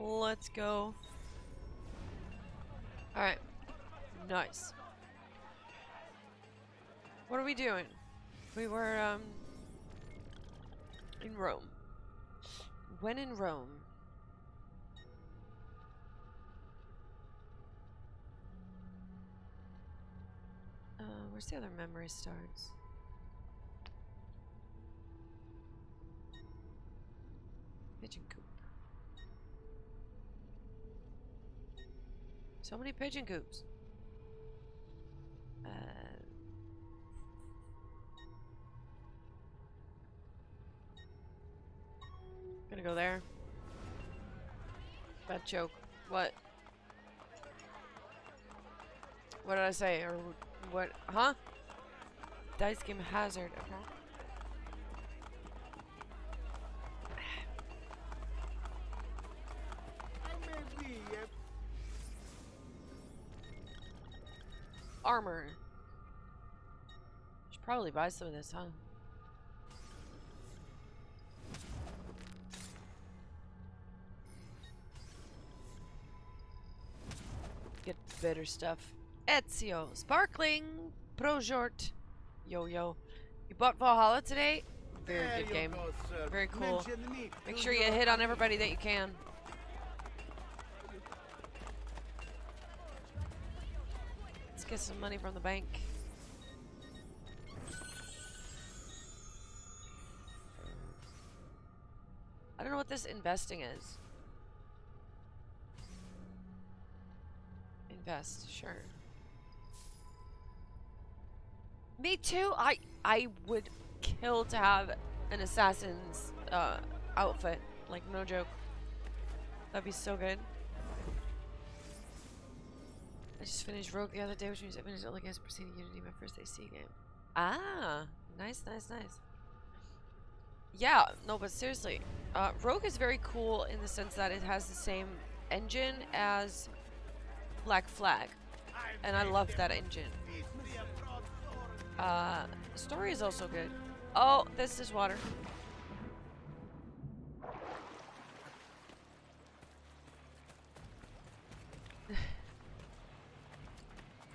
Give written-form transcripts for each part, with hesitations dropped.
Let's go. Alright. Nice. What are we doing? We were, in Rome. When in Rome? Where's the other memory starts? Pigeon coop. So many pigeon coops. Gonna go there. Bad joke. What? What did I say? Or what? Huh? Dice game hazard. Okay. Armor. Should probably buy some of this, huh? Get better stuff. Ezio, Sparkling, Pro Short. Yo, yo. You bought Valhalla today? Very good game. Very cool. Make sure you hit on everybody that you can. Get some money from the bank. I don't know what this investing is. Invest, sure. Me too. I would kill to have an assassin's outfit. Like, no joke. That'd be so good. I just finished Rogue the other day, which means I finished all the games preceding Unity, my first AC game. Ah, nice, nice, nice. Yeah, no, but seriously, Rogue is very cool in the sense that it has the same engine as Black Flag, and I love that engine. The story is also good. Oh, this is water.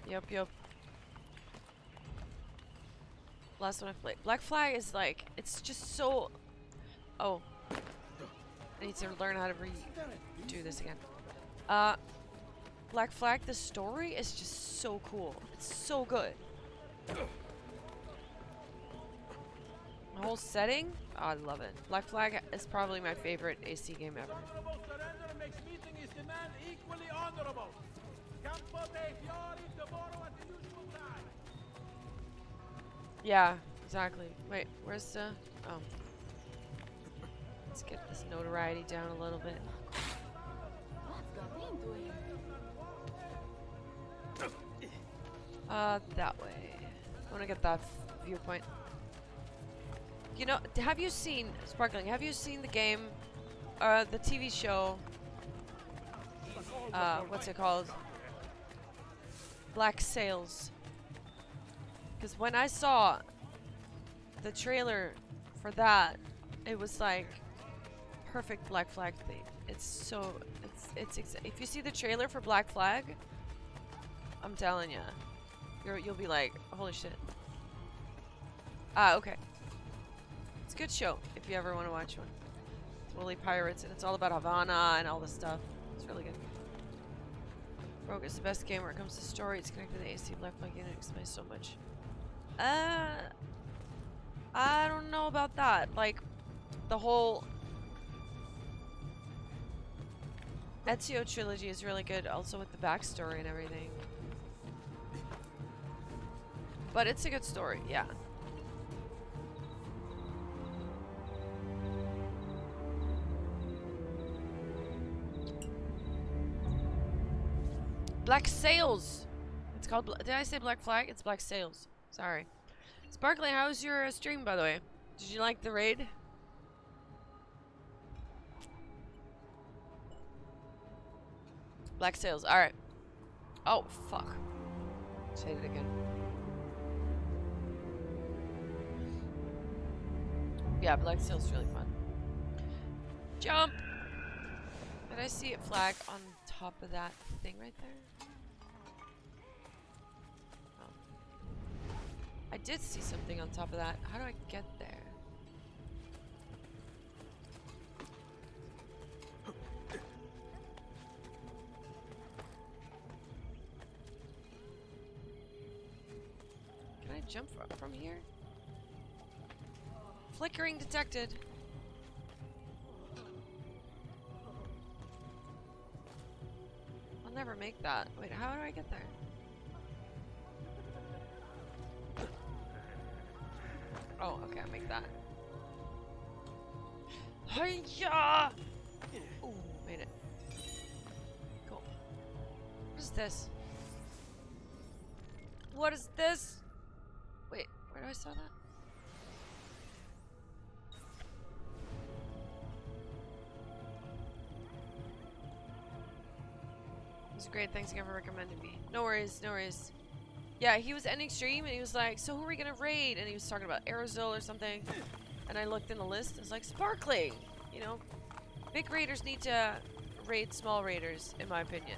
Yup, yup. Last one I played. Black Flag is like, it's just so... Oh. I need to learn how to redo this again. Black Flag, the story is just so cool. It's so good. The whole setting? Oh, I love it. Black Flag is probably my favorite AC game ever. Yeah, exactly. Wait, where's the... Oh. Let's get this notoriety down a little bit. That way. I want to get that viewpoint. You know, have you seen... Sparkling, have you seen the game... the TV show... what's it called? Black Sails. Because when I saw the trailer for that, it was like perfect Black Flag thing. It's so it's if you see the trailer for Black Flag, I'm telling you, you'll be like, holy shit. Ah, okay. It's a good show if you ever want to watch one. It's totally pirates and it's all about Havana and all this stuff. It's really good. Rogue is the best game where it comes to story. It's connected to the AC Black Flag unit. It explains so much. I don't know about that. Like, the whole Ezio trilogy is really good, also with the backstory and everything. But it's a good story, yeah. Black Sails. It's called. Did I say Black Flag? It's Black Sails. Sorry. Sparkling, how's your stream, by the way? Did you like the raid? Black Sails. All right. Oh fuck. Say it again. Yeah, Black Sails is really fun. Jump. Did I I see a flag on top of that thing right there? Oh. I did see something on top of that. How do I get there? Can I jump from here? Flickering detected. I'll never make that. Wait, how do I get there? Oh, okay, I'll make that. Hiya! Ooh, made it. Cool. What is this? What is this? Wait, where do I saw that? Great, thanks again for recommending me. No worries, no worries. Yeah, he was ending stream and he was like, so who are we gonna raid? And he was talking about Aerozil or something. And I looked in the list and it's like, Sparkling! You know, big raiders need to raid small raiders, in my opinion.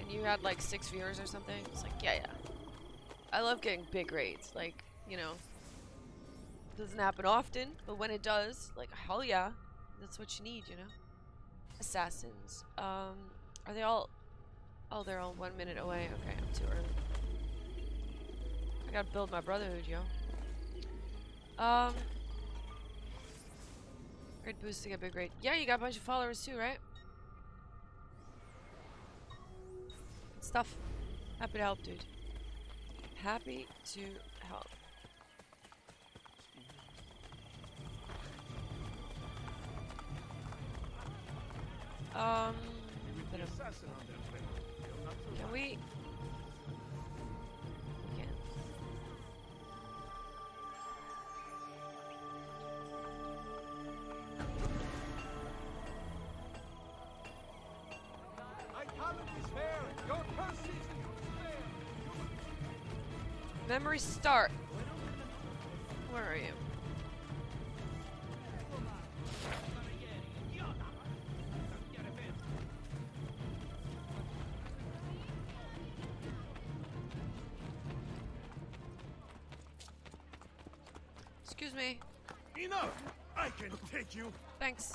And you had like 6 viewers or something. It's like, yeah, yeah. I love getting big raids. Like, you know, doesn't happen often, but when it does, like, hell yeah. That's what you need, you know? Assassins. Are they all... Oh, they're all 1 minute away. Okay, I'm too early. I gotta build my brotherhood, yo. Great boost to get big rate. Yeah, you got a bunch of followers too, right? Good stuff. Happy to help, dude. Happy to help. Can we? Can. My talent is fair. Your purse is fair. Memory start. Where are you? Excuse me. Enough! I can take you. Thanks.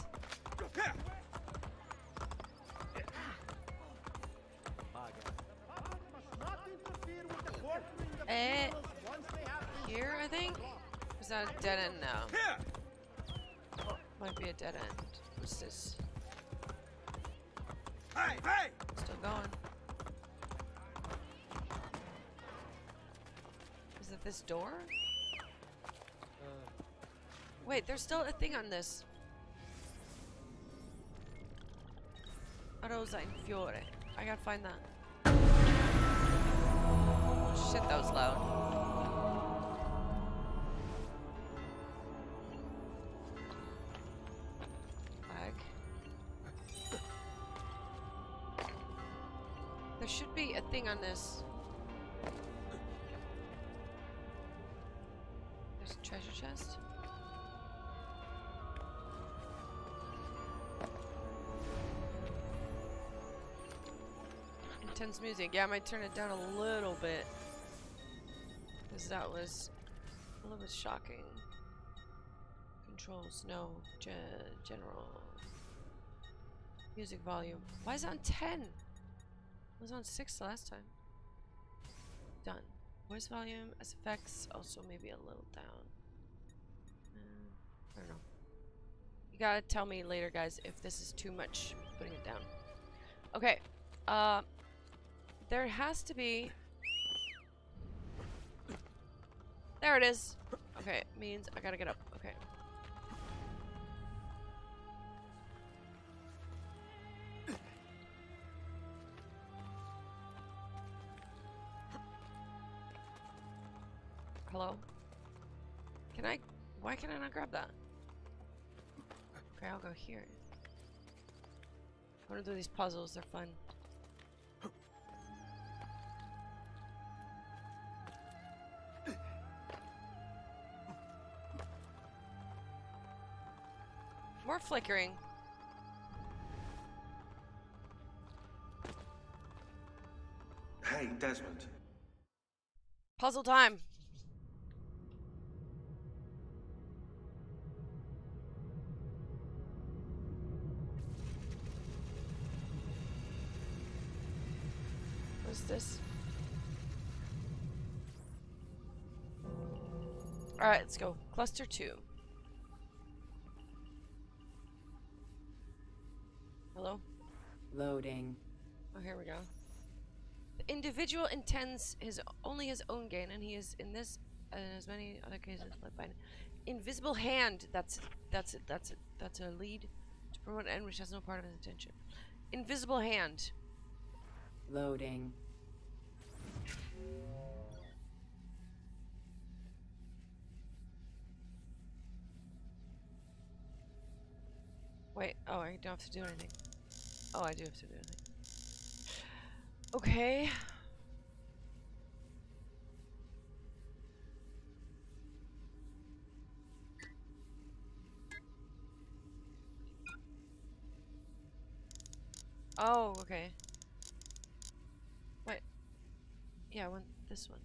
Here, I think? Is that a dead end now? Might be a dead end. What's this? Hey, hey! Still going. Is it this door? Wait, there's still a thing on this. Rosa and Fiore. I gotta find that. Shit, that was loud. Flag. There should be a thing on this. There's a treasure chest. Intense music. Yeah, I might turn it down a little bit. Because that was a little bit shocking. Controls, no. General. Music volume. Why is it on 10? It was on 6 the last time. Done. Voice volume, SFX, also maybe a little down. I don't know. You gotta tell me later, guys, if this is too much putting it down. Okay. There has to be... There it is. Okay, means I gotta get up. Okay. Hello? Can I... Why can I not grab that? Okay, I'll go here. I wanna do these puzzles, they're fun. More flickering. Hey, Desmond. Puzzle time. What's this? Alright, let's go. Cluster 2. Hello? Loading. Oh, here we go. The individual intends only his own gain, and he is in this and as many other cases led by an invisible hand. That's it. That's a lead to promote an end which has no part of his intention. Invisible hand. Loading. Wait, oh, I don't have to do anything. Oh, I do have to do anything. Okay. Oh, okay. Wait. Yeah, I want this one.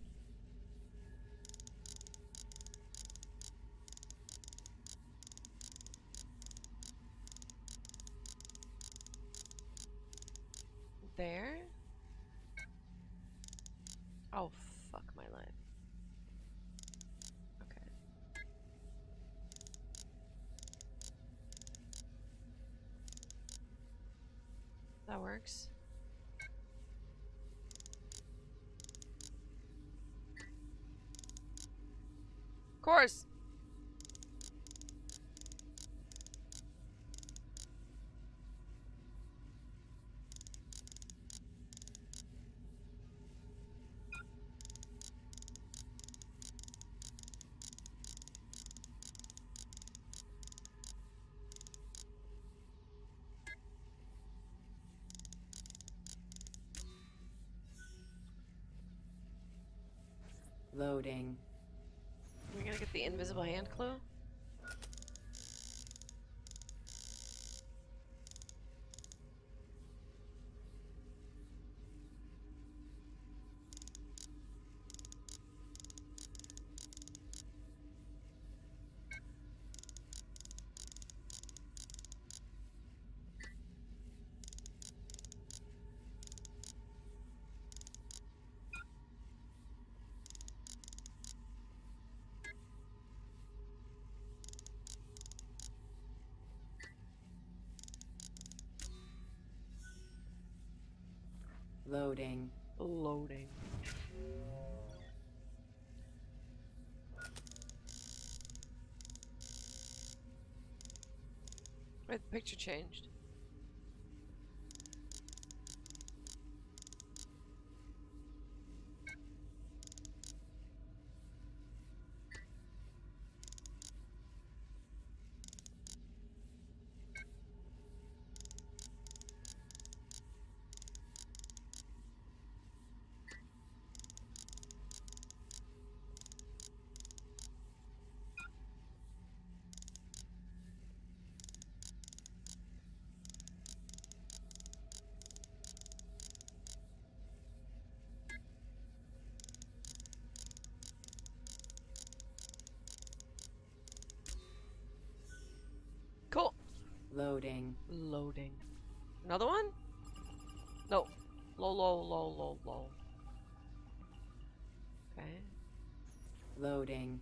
There? Oh, fuck my life. Okay. That works. Of course! Loading. We're gonna get the invisible hand clue? Loading. Loading. Wait, the picture changed. Loading. Loading. Another one? No. Low. Okay. Loading.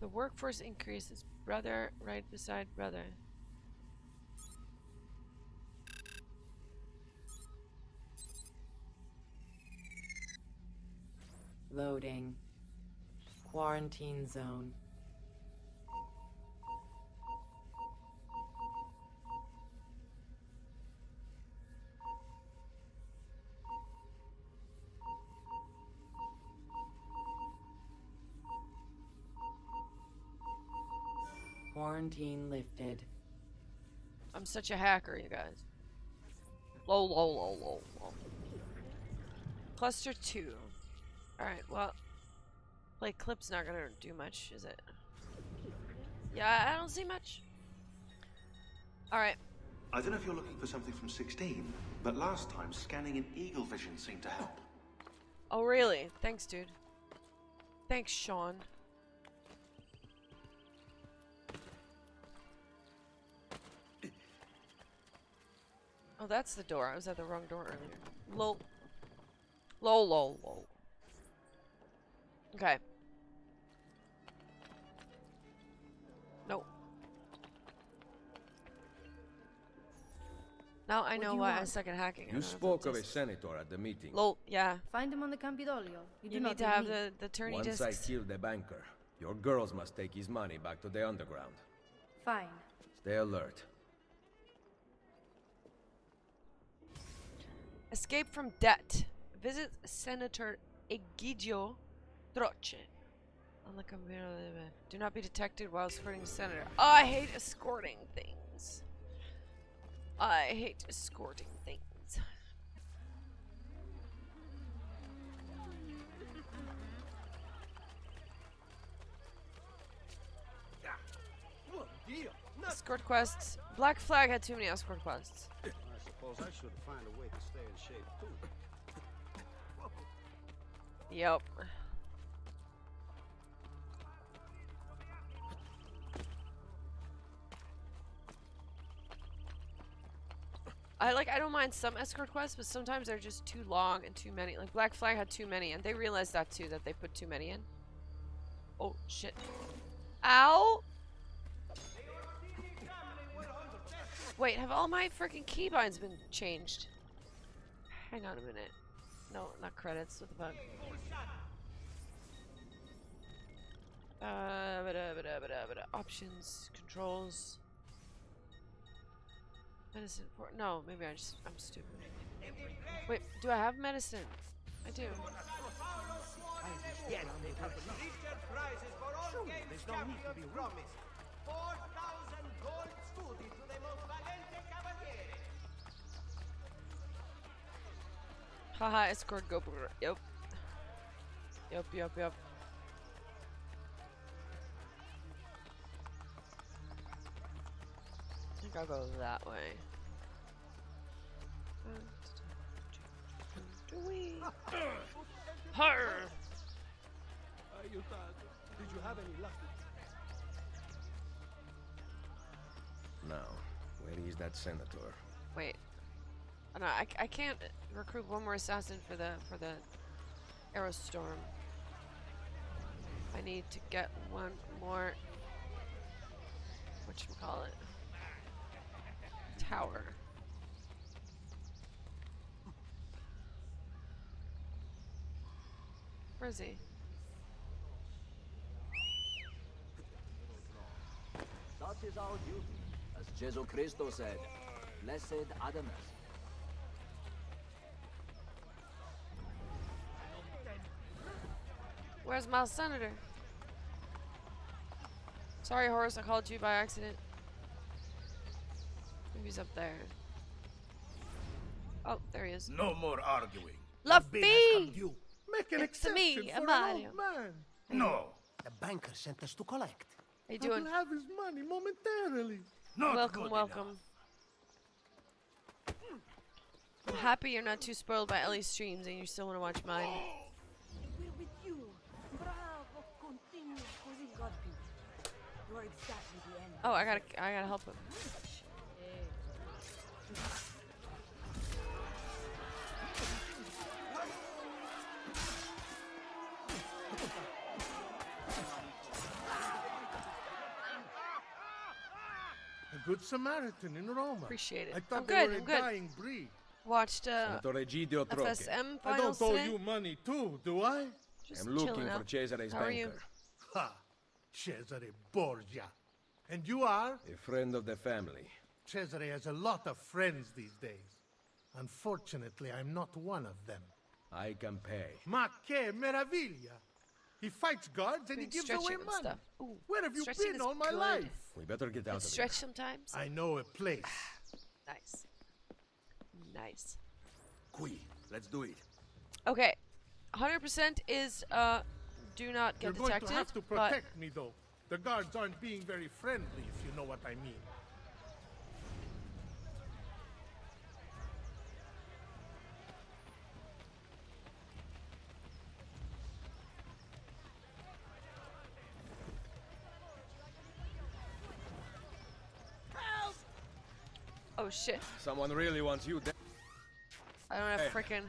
The workforce increases. Brother right beside brother. Loading. Quarantine zone. Quarantine lifted. I'm such a hacker, you guys. Low. Cluster 2. Alright, well. Play clip's not gonna do much, is it? Yeah, I don't see much. Alright. I don't know if you're looking for something from 16, but last time scanning in eagle vision seemed to help. Oh really? Thanks, dude. Thanks, Shaun. Oh, that's the door. I was at the wrong door earlier. Lol. Lol, lol, lol. Okay. No. Now I know why I suck at hacking. You spoke of a senator at the meeting. Lol, yeah. Find him on the Campidoglio. You need to have the attorney discs. Once I kill the banker, your girls must take his money back to the underground. Fine. Stay alert. Escape from debt. Visit Senator Egidio Troce. Do not be detected while escorting the senator. Oh, I hate escorting things. I hate escorting things. Escort quests. Black Flag had too many escort quests. I should find a way to stay in shape too. Yep. I don't mind some escort quests, but sometimes they're just too long and too many. Like Black Flag had too many, and they realized that too, that they put too many in. Oh shit. Ow! Wait, have all my freaking keybinds been changed? Hang on a minute. No, not credits. What the fuck? Options, controls. Medicine for. No, maybe I'm stupid. Wait, do I have medicine? I do. Haha, escort go. Yep. Yep. I think I'll go that way. Her. Did you have any luck? Now, where is that senator? Wait. No, I can't recruit one more assassin for the Aerostorm. I need to get one more. Whatchamacallit? Tower. Where is he? That is our duty, as Jesus Christo said. Blessed Adamus. Where's my senator? Sorry, Horace, I called you by accident. Maybe he's up there. Oh, there he is. No more arguing. Luffy! Make an exception me, for Mario. An old man. No. The banker sent us to collect. How you doing? I will have his money momentarily. Not welcome, welcome. Enough. I'm happy you're not too spoiled by Ellie's streams and you still want to watch mine. Oh, I gotta help him. A good Samaritan in Rome. Appreciate it. I thought they were a dying breed. Watched FSM finals I don't owe you money too, do I? I'm looking for Cesare's banker. Ha! Cesare Borgia. And you are? A friend of the family. Cesare has a lot of friends these days. Unfortunately, I'm not one of them. I can pay. Ma che meraviglia! He fights guards and he gives away money. Ooh, where have you been all my life? We better get out of here. Stretch sometimes? I know a place. Nice. Nice. Qui, let's do it. Okay. 100% is, do not get detected. You're going to have to protect me, though. The guards aren't being very friendly, if you know what I mean. Oh shit. Someone really wants you dead. I don't have frickin'.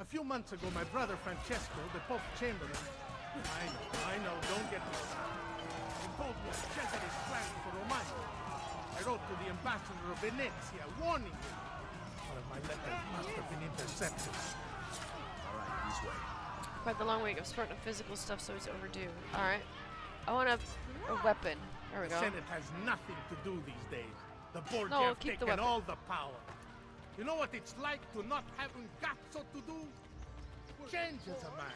A few months ago, my brother Francesco, the Pope's chamberlain. I know, don't get me started. He told me Cesare's plan for Romagna. I wrote to the ambassador of Venezia, warning him. Well, my letter must have been intercepted. Alright, this way. Quite the long week of sporting physical stuff, so it's overdue. Alright. I want a weapon. There we go. The Senate has nothing to do these days. The Borgia have taken all the power. You know what it's like to not having got so to do? Changes a man.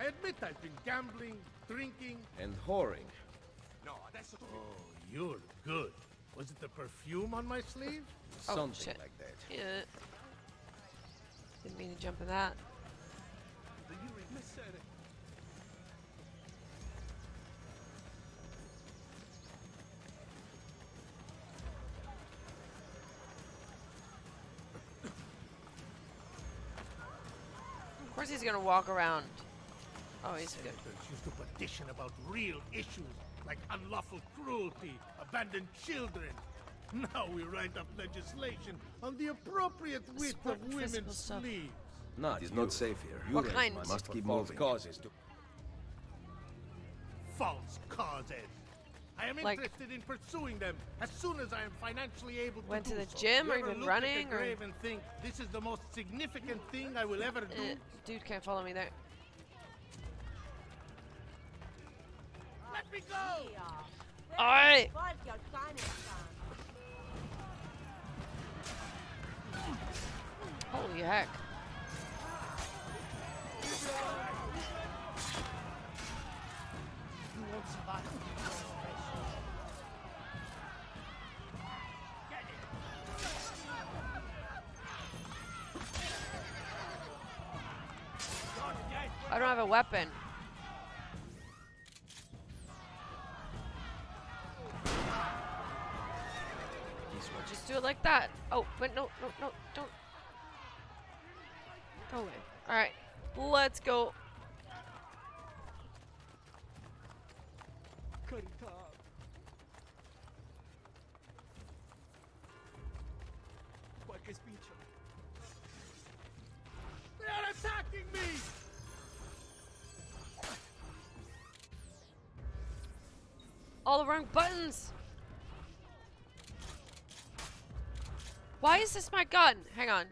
I admit I've been gambling, drinking... and whoring. No, that's... Oh, you're good. Was it the perfume on my sleeve? Something like that. Yeah. Didn't mean to jump in that. Of course he's gonna walk around. Oh, he's good. Used to petition about real issues like unlawful cruelty, abandoned children. Now we write up legislation on the appropriate width of women's sleeves. No, it is not safe here. What kind? Must keep false causes to false causes. I am interested in pursuing them as soon as I am financially able to do so. Went to the gym or even running or... and think, this is the most significant thing I will ever do. Dude can't follow me there. Let me go! Alright! Holy heck. You won't survive. I don't have a weapon. Just do it like that. Oh, but no, don't. Go away. Alright, let's go. They are attacking me! All the wrong buttons. Why is this my gun? Hang on.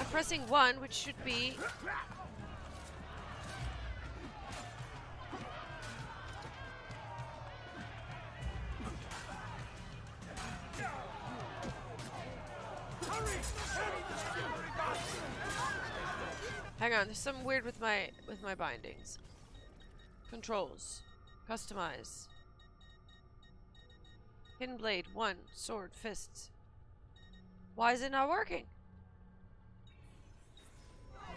I'm pressing 1, which should be. Hang on. There's something weird with my bindings. Controls. Customize. Hidden blade. 1. Sword. Fists. Why is it not working?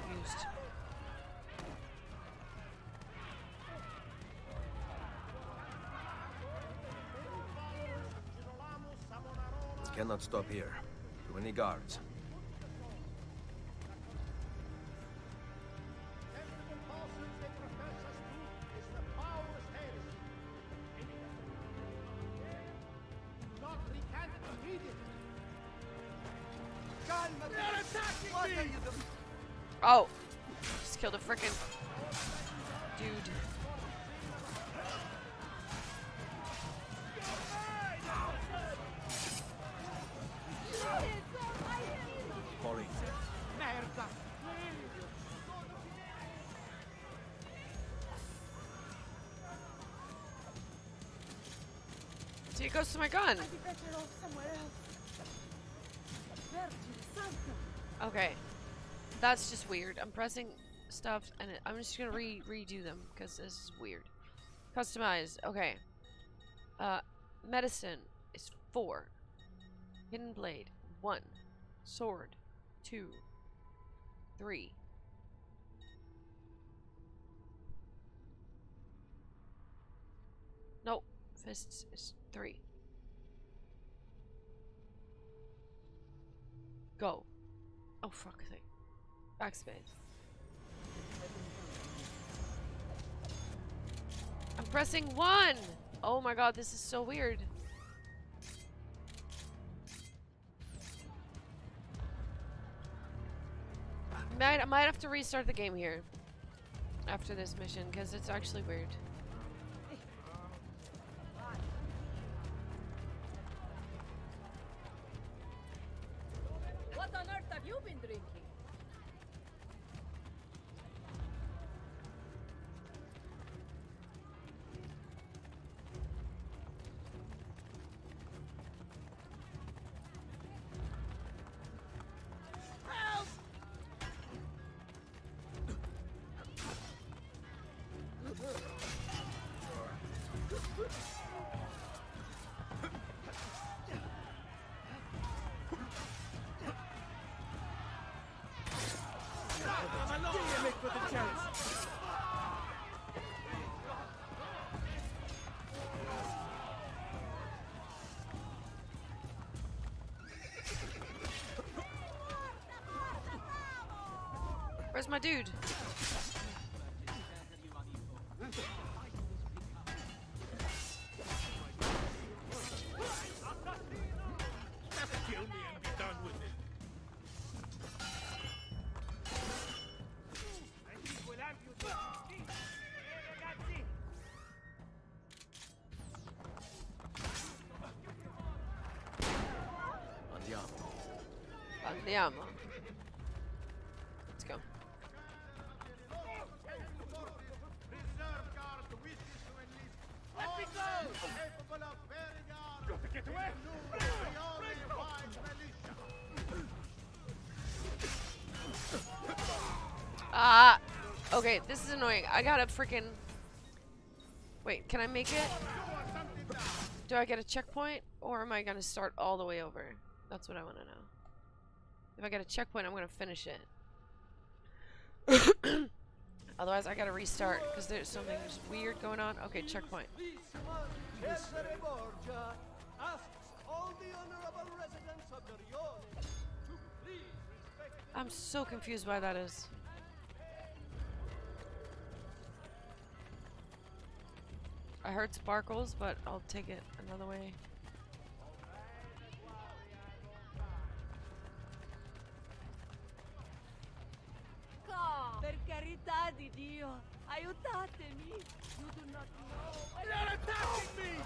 Used. We cannot stop here. Too many guards. Oh, just killed a frickin' dude. Polly. See, it goes to my gun. Okay. That's just weird. I'm pressing stuff and I'm just gonna redo them because this is weird. Customize. Okay. Medicine is 4. Hidden blade 1. Sword 2. 3. Nope. Fists is 3. Go. Oh fuck. Backspace. I'm pressing 1! Oh my god, this is so weird. I might have to restart the game here after this mission because it's actually weird. What on earth have you been drinking? Where's my dude? Andiamo. Let's go. Ah, okay, this is annoying. I gotta freaking wait, can I make it? Do I get a checkpoint or am I gonna start all the way over? That's what I wanna know. If I get a checkpoint, I'm gonna finish it. Otherwise, I gotta restart because there's something weird going on. Okay, checkpoint. Cesare Borgia asks all the honorable residents of the Rione to please respect. I'm so confused why that is. I heard sparkles, but I'll take it another way. Per carità di Dio, aiutatemi! You do not know. You're not attacking me!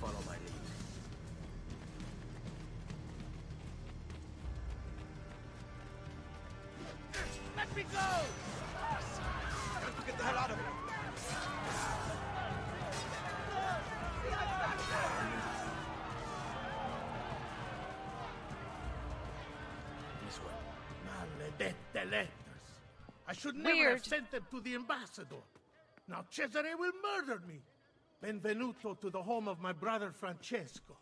Follow my lead. Let me go! Got to get the hell out of here! Letters. I should never have sent them to the ambassador. Now Cesare will murder me. Benvenuto to the home of my brother Francesco.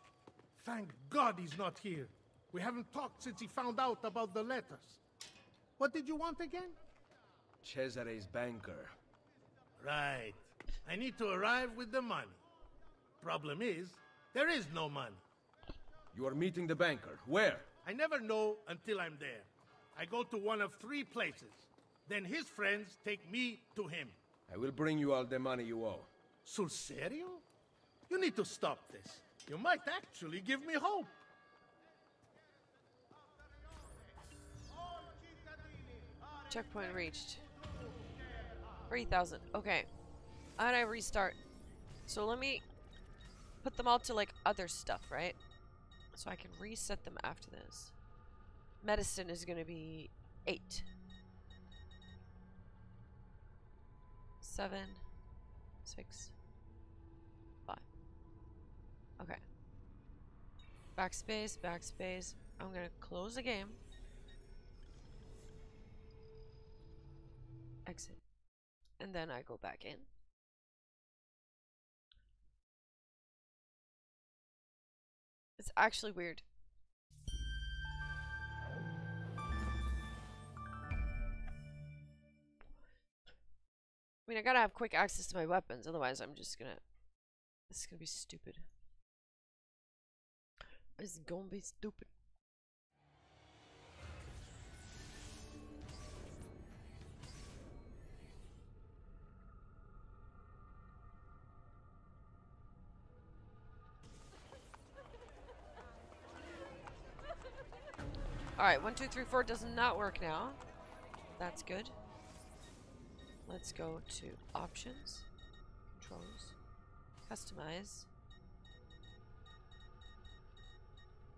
Thank God he's not here. We haven't talked since he found out about the letters. What did you want again? Cesare's banker. Right. I need to arrive with the money. Problem is, there is no money. You are meeting the banker. Where? I never know until I'm there. I go to one of three places. Then his friends take me to him. I will bring you all the money you owe. Sul serio? You need to stop this. You might actually give me hope. Checkpoint reached. 3,000. Okay. And I restart. So let me put them all to like other stuff, right? So I can reset them after this. Medicine is going to be 8, 7, 6, 5. Okay. Backspace, backspace. I'm going to close the game. Exit. And then I go back in. It's actually weird. I mean, I gotta have quick access to my weapons, otherwise I'm just gonna... This is gonna be stupid. It's gonna be stupid. Alright, 1, 2, 3, 4 does not work now. That's good. Let's go to options, controls, customize,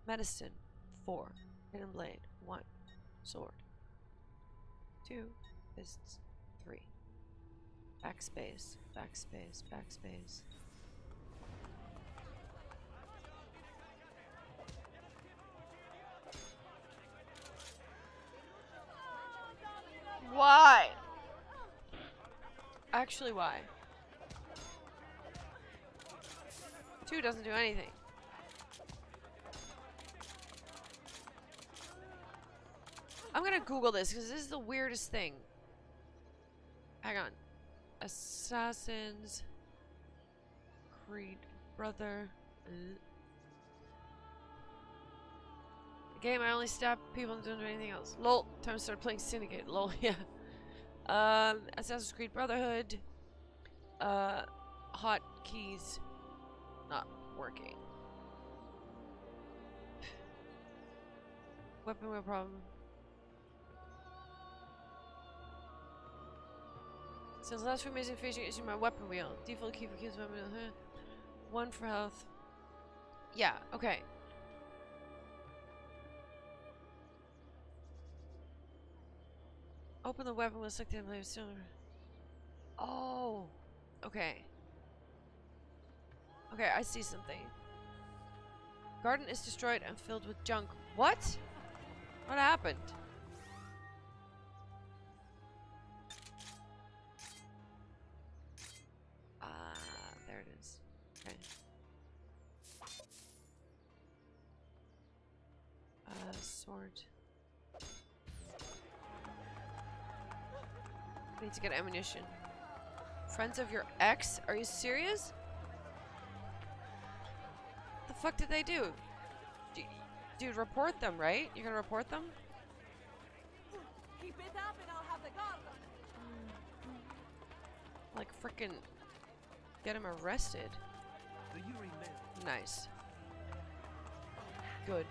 medicine, 4, hidden blade, 1, sword, 2, fists, 3, backspace, backspace, backspace. Why? Actually, why? 2 doesn't do anything. I'm gonna Google this because this is the weirdest thing. Hang on. Assassin's Creed brother. The game I only stab people and don't do anything else. Lol. Time to start playing Syndicate. Lol. Yeah. Assassin's Creed Brotherhood. Hot keys not working. Weapon wheel problem. Since last week, amazing feature is my weapon wheel. Default key for kills weapon wheel. 1 for health. Yeah. Okay. Open the weapon with selected blade sooner. Oh, okay. Okay, I see something. Garden is destroyed and filled with junk. What? What happened? Ah, there it is. Okay. Sword. Need to get ammunition. Friends of your ex? Are you serious? The fuck did they do? Dude, report them, right? You're gonna report them? Keep it up and I'll have the guard. Like freaking get him arrested. Do you remember? Nice. Good.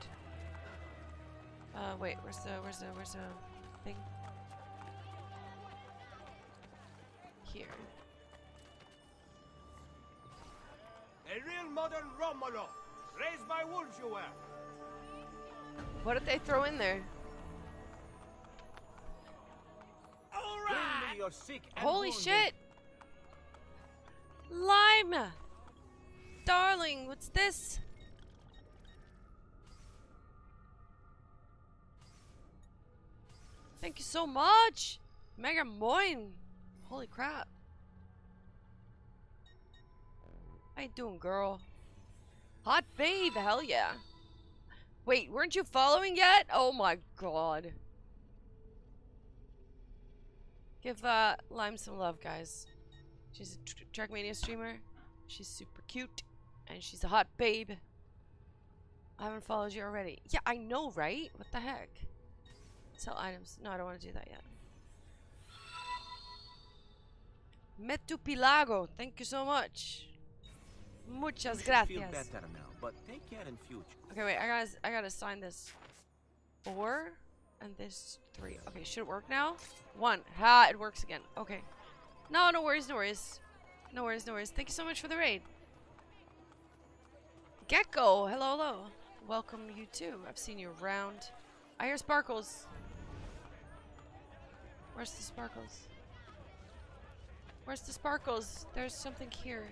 Wait, where's the thing? Here. A real modern Romulo, raised by wolves you were. What did they throw in there? All right. You're sick and holy wounded. Shit! Lime, darling, what's this? Thank you so much, Mega Moin. Holy crap. How you doing, girl? Hot babe, hell yeah. Wait, weren't you following yet? Oh my god. Give Lime some love, guys. She's a TrackMania streamer. She's super cute. And she's a hot babe. I haven't followed you already. Yeah, I know, right? What the heck? Sell items. No, I don't want to do that yet. Metupilago, thank you so much. Muchas gracias. Feel better now, but take care in future. Okay, wait, I gotta sign this 4 and this 3. Okay, should it work now? 1. Ha, it works again. Okay. No, no worries, no worries. No worries, no worries. Thank you so much for the raid. Gecko, hello, hello. Welcome you too. I've seen you around. I hear sparkles. Where's the sparkles? Where's the sparkles? There's something here.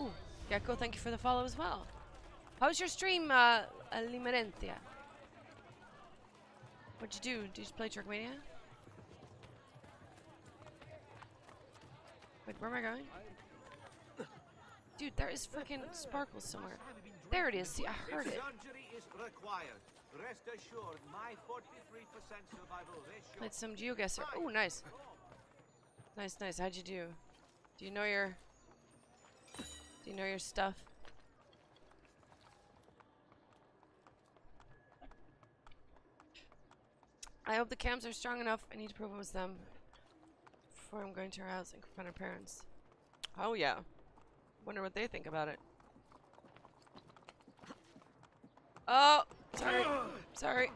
Ooh, Gecko, thank you for the follow as well. How's your stream, Limerentia? What'd you do? Did you just play TrackMania? Wait, where am I going? Dude, there is freaking sparkles somewhere. There it is. See, I heard it. Played some Geoguesser. Ooh, nice. Nice, nice. How'd you do? Do you know your stuff? I hope the cams are strong enough. I need to problem with them before I'm going to her house and confront her parents. Oh yeah. Wonder what they think about it. Oh, sorry. Sorry.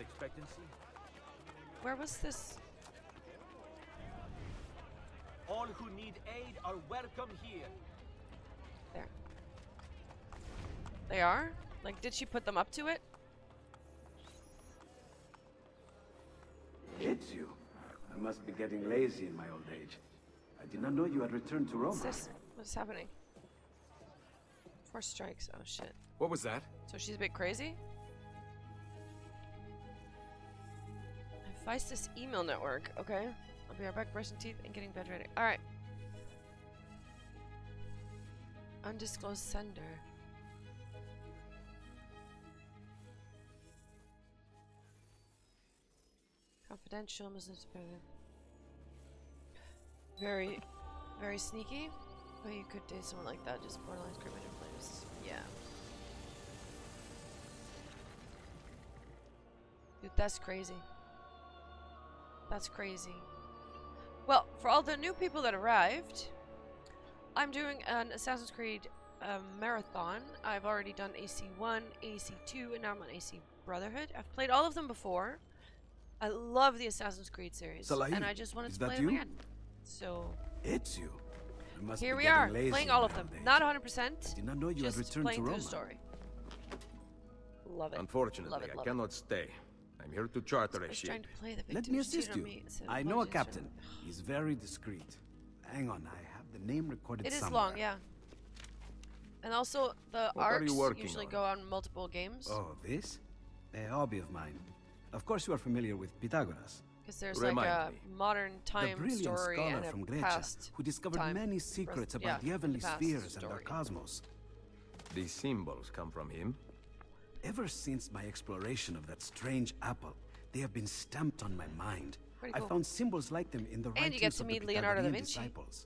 Expectancy. Where was this? All who need aid are welcome here. There. They are? Like, did she put them up to it? Ezio, I must be getting lazy in my old age. I did not know you had returned to Rome. What's this? What's happening? 4 strikes. Oh shit. What was that? So she's a bit crazy? This email network. Okay. I'll be right back, brushing teeth and getting bed ready. Alright. Undisclosed sender. Confidential. Very, very sneaky. But you could date someone like that, just borderline criminal players. Yeah. Dude, that's crazy. That's crazy. Well, for all the new people that arrived, I'm doing an Assassin's Creed marathon. I've already done AC1, AC2, and now I'm on AC Brotherhood. I've played all of them before. I love the Assassin's Creed series, Salai, and I just wanted to play them again. So it's you. Here we are, playing all of them. Not 100%. Did not know you had returned to Rome. Just playing through the story. Love it. Unfortunately, love it, love I cannot stay. I'm here to charter a ship. Let me assist you. I know a captain. He's very discreet. Hang on, I have the name recorded somewhere. It is long, yeah. And also, the arcs usually go on multiple games. Oh, this? A hobby of mine. Of course you are familiar with Pythagoras. Because there's like a modern time story and a past who discovered many secrets about the heavenly spheres and our cosmos. These symbols come from him? Ever since my exploration of that strange apple, they have been stamped on my mind. Cool. I found symbols like them in the writings of the Pythagorean disciples. And you get to meet Leonardo da Vinci.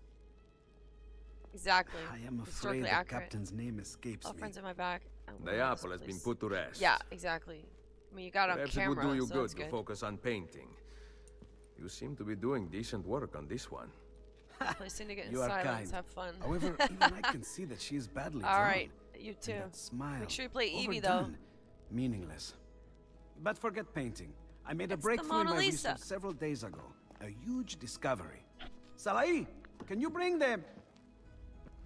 Exactly. I am afraid the captain's name escapes me. Friends in my back. The apple has been put to rest. Yeah, exactly. I mean, you got on camera, it would do you good to focus on painting. You seem to be doing decent work on this one. Play Syndicate in silence. Have fun. However, even I can see that she is badly drawn. All right. You too. Smile. Make sure you play Evie though. Meaningless. But forget painting. I made a breakthrough in my research several days ago. A huge discovery. Salai, can you bring them?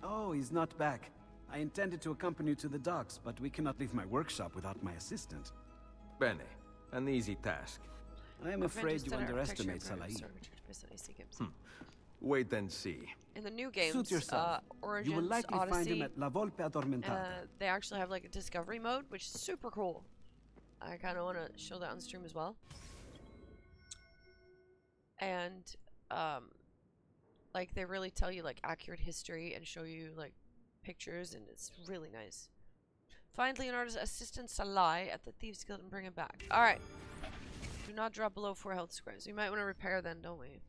Oh, he's not back. I intended to accompany you to the docks, but we cannot leave my workshop without my assistant. Bene, an easy task. I am afraid you underestimate Salai. Wait and see. In the new games, Origins, you will likely Odyssey, find him at La Volpe Addormentata. They actually have like a discovery mode, which is super cool. I kind of want to show that on stream as well. And, like they really tell you like accurate history and show you like pictures, and it's really nice. Find Leonardo's assistant Salai at the Thieves Guild and bring him back. All right. Do not drop below 4 health squares. We might want to repair then, don't we?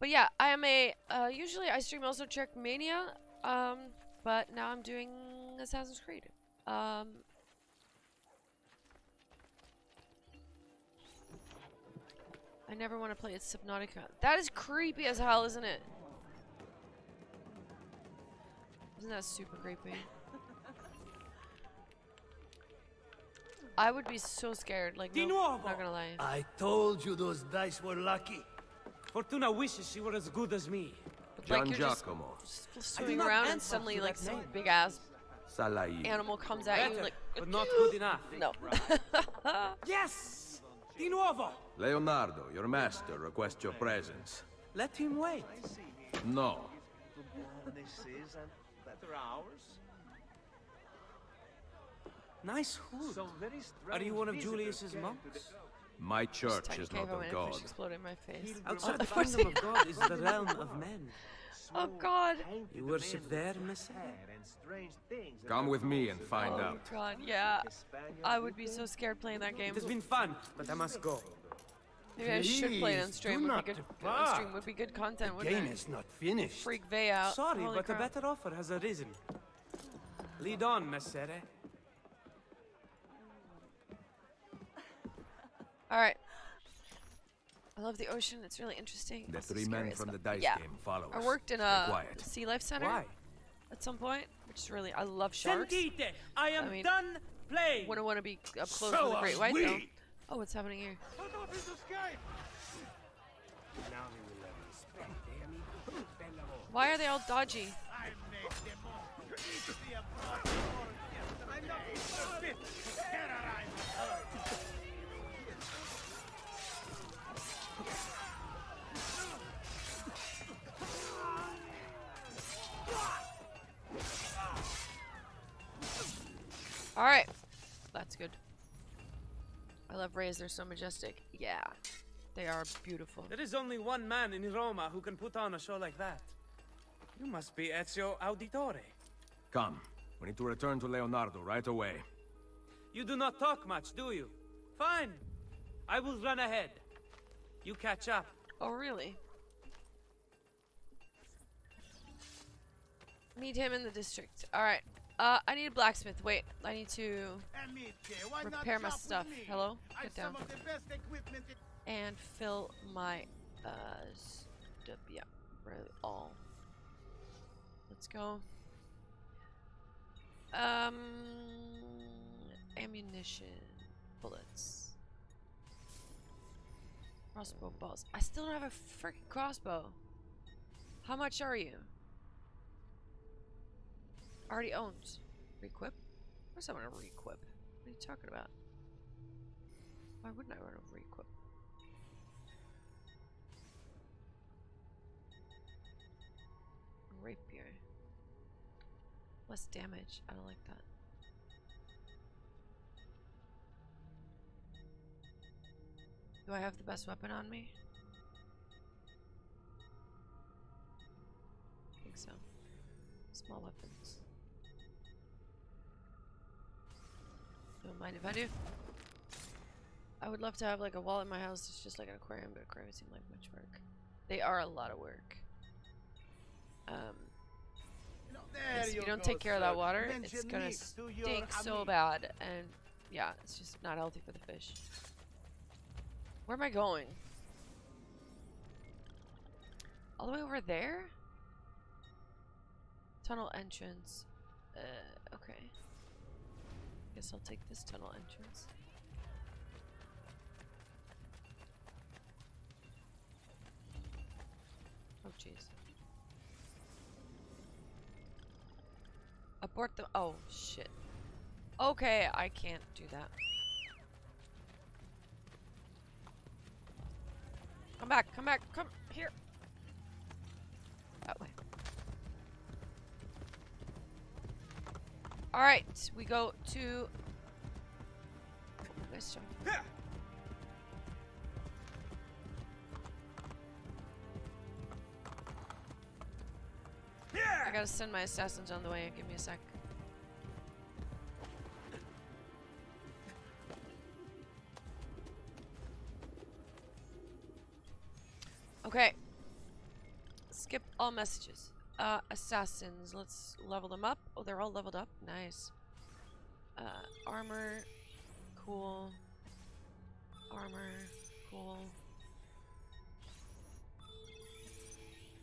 But yeah, I am a, usually I stream also TrackMania, but now I'm doing Assassin's Creed. I never want to play it Subnautica. That is creepy as hell, isn't it? Isn't that super creepy? I would be so scared, like, no, not gonna lie. I told you those dice were lucky. Fortuna wishes she were as good as me. But John like Giacomo. Just swimming around and suddenly like some big ass Salai animal comes at you like. But not good enough. No. Yes! Di nuovo! Leonardo, your master requests your presence. Let him wait. No. Nice hood. Are you one of Julius's monks? My church is not of God. Outside the kingdom of God is the realm of men. Oh God! You worship there, Messiah? Come with me and find out. Oh God, yeah. I would be so scared playing that game. It has been fun, but I must go. Maybe I should play it on stream. Would be good. On stream would be good content, wouldn't it? The game is not finished. Freak Vey out. Sorry, but a better offer has arisen. Lead on, Messere. All right. I love the ocean. It's really interesting. The three men from the dice game follow us. I worked in a sea life center at some point, which is really I love sharks. I am done plane. Wouldn't want to be up close to the great white though. Oh, what's happening here? Why are they all dodgy? All right, that's good. I love rays, they're so majestic. Yeah, they are beautiful. There is only one man in Roma who can put on a show like that. You must be Ezio Auditore. Come, we need to return to Leonardo right away. You do not talk much, do you? Fine, I will run ahead. You catch up. Oh, really? Meet him in the district. All right. I need a blacksmith. Wait, I need to repair my stuff. Hello? Get down. And fill my, stuff. Yeah, really all. Let's go. Ammunition. Bullets. Crossbow balls. I still don't have a freaking crossbow. How much are you? Already owns. Requip? Where's I want to requip? What are you talking about? Why wouldn't I want to requip? Rapier. Less damage. I don't like that. Do I have the best weapon on me? I think so. Small weapons. Don't mind if I do. I would love to have like a wall in my house. It's just like an aquarium, but aquariums seem like much work. They are a lot of work. If you don't take care of that water, it's gonna stink so bad, and yeah, it's just not healthy for the fish. Where am I going? All the way over there? Tunnel entrance. Okay. Guess I'll take this tunnel entrance. Oh jeez. Abort the- oh shit. Okay, I can't do that. Come back, come here. That way. All right, we go to this one. I gotta send my assassins on the way. Give me a sec. Okay. Skip all messages. Assassins. Let's level them up. Oh, they're all leveled up. Nice. Armor. Cool. Armor. Cool.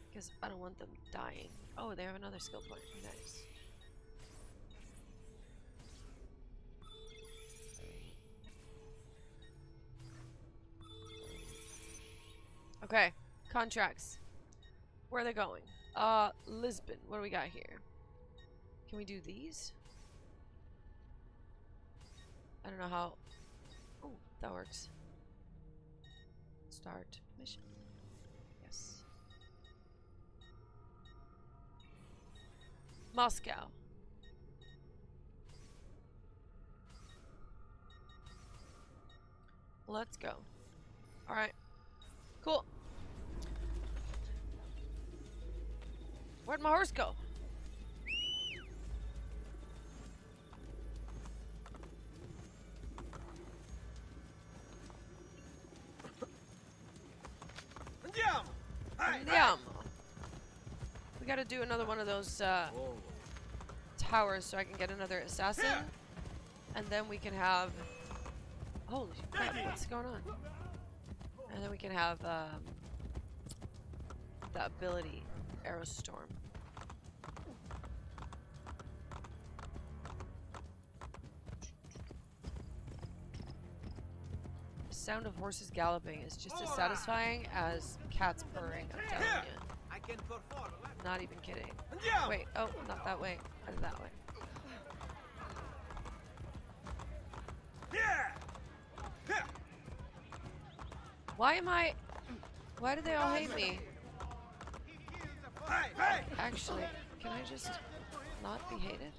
Because I don't want them dying. Oh, they have another skill point. Nice. Okay. Contracts. Where are they going? Lisbon. What do we got here? Can we do these? I don't know how. Oh, that works. Start mission. Yes. Moscow. Let's go. All right. Cool. Where'd my horse go? Yum. We gotta do another one of those towers so I can get another assassin, and then we can have. Holy crap! What's going on? And then we can have the ability. Aerostorm. sound of horses galloping is just as satisfying as cats purring, I'm telling you. Not even kidding. Wait, oh, not that way. That way. Why am I... Why do they all hate me? Actually, can I just not be hated?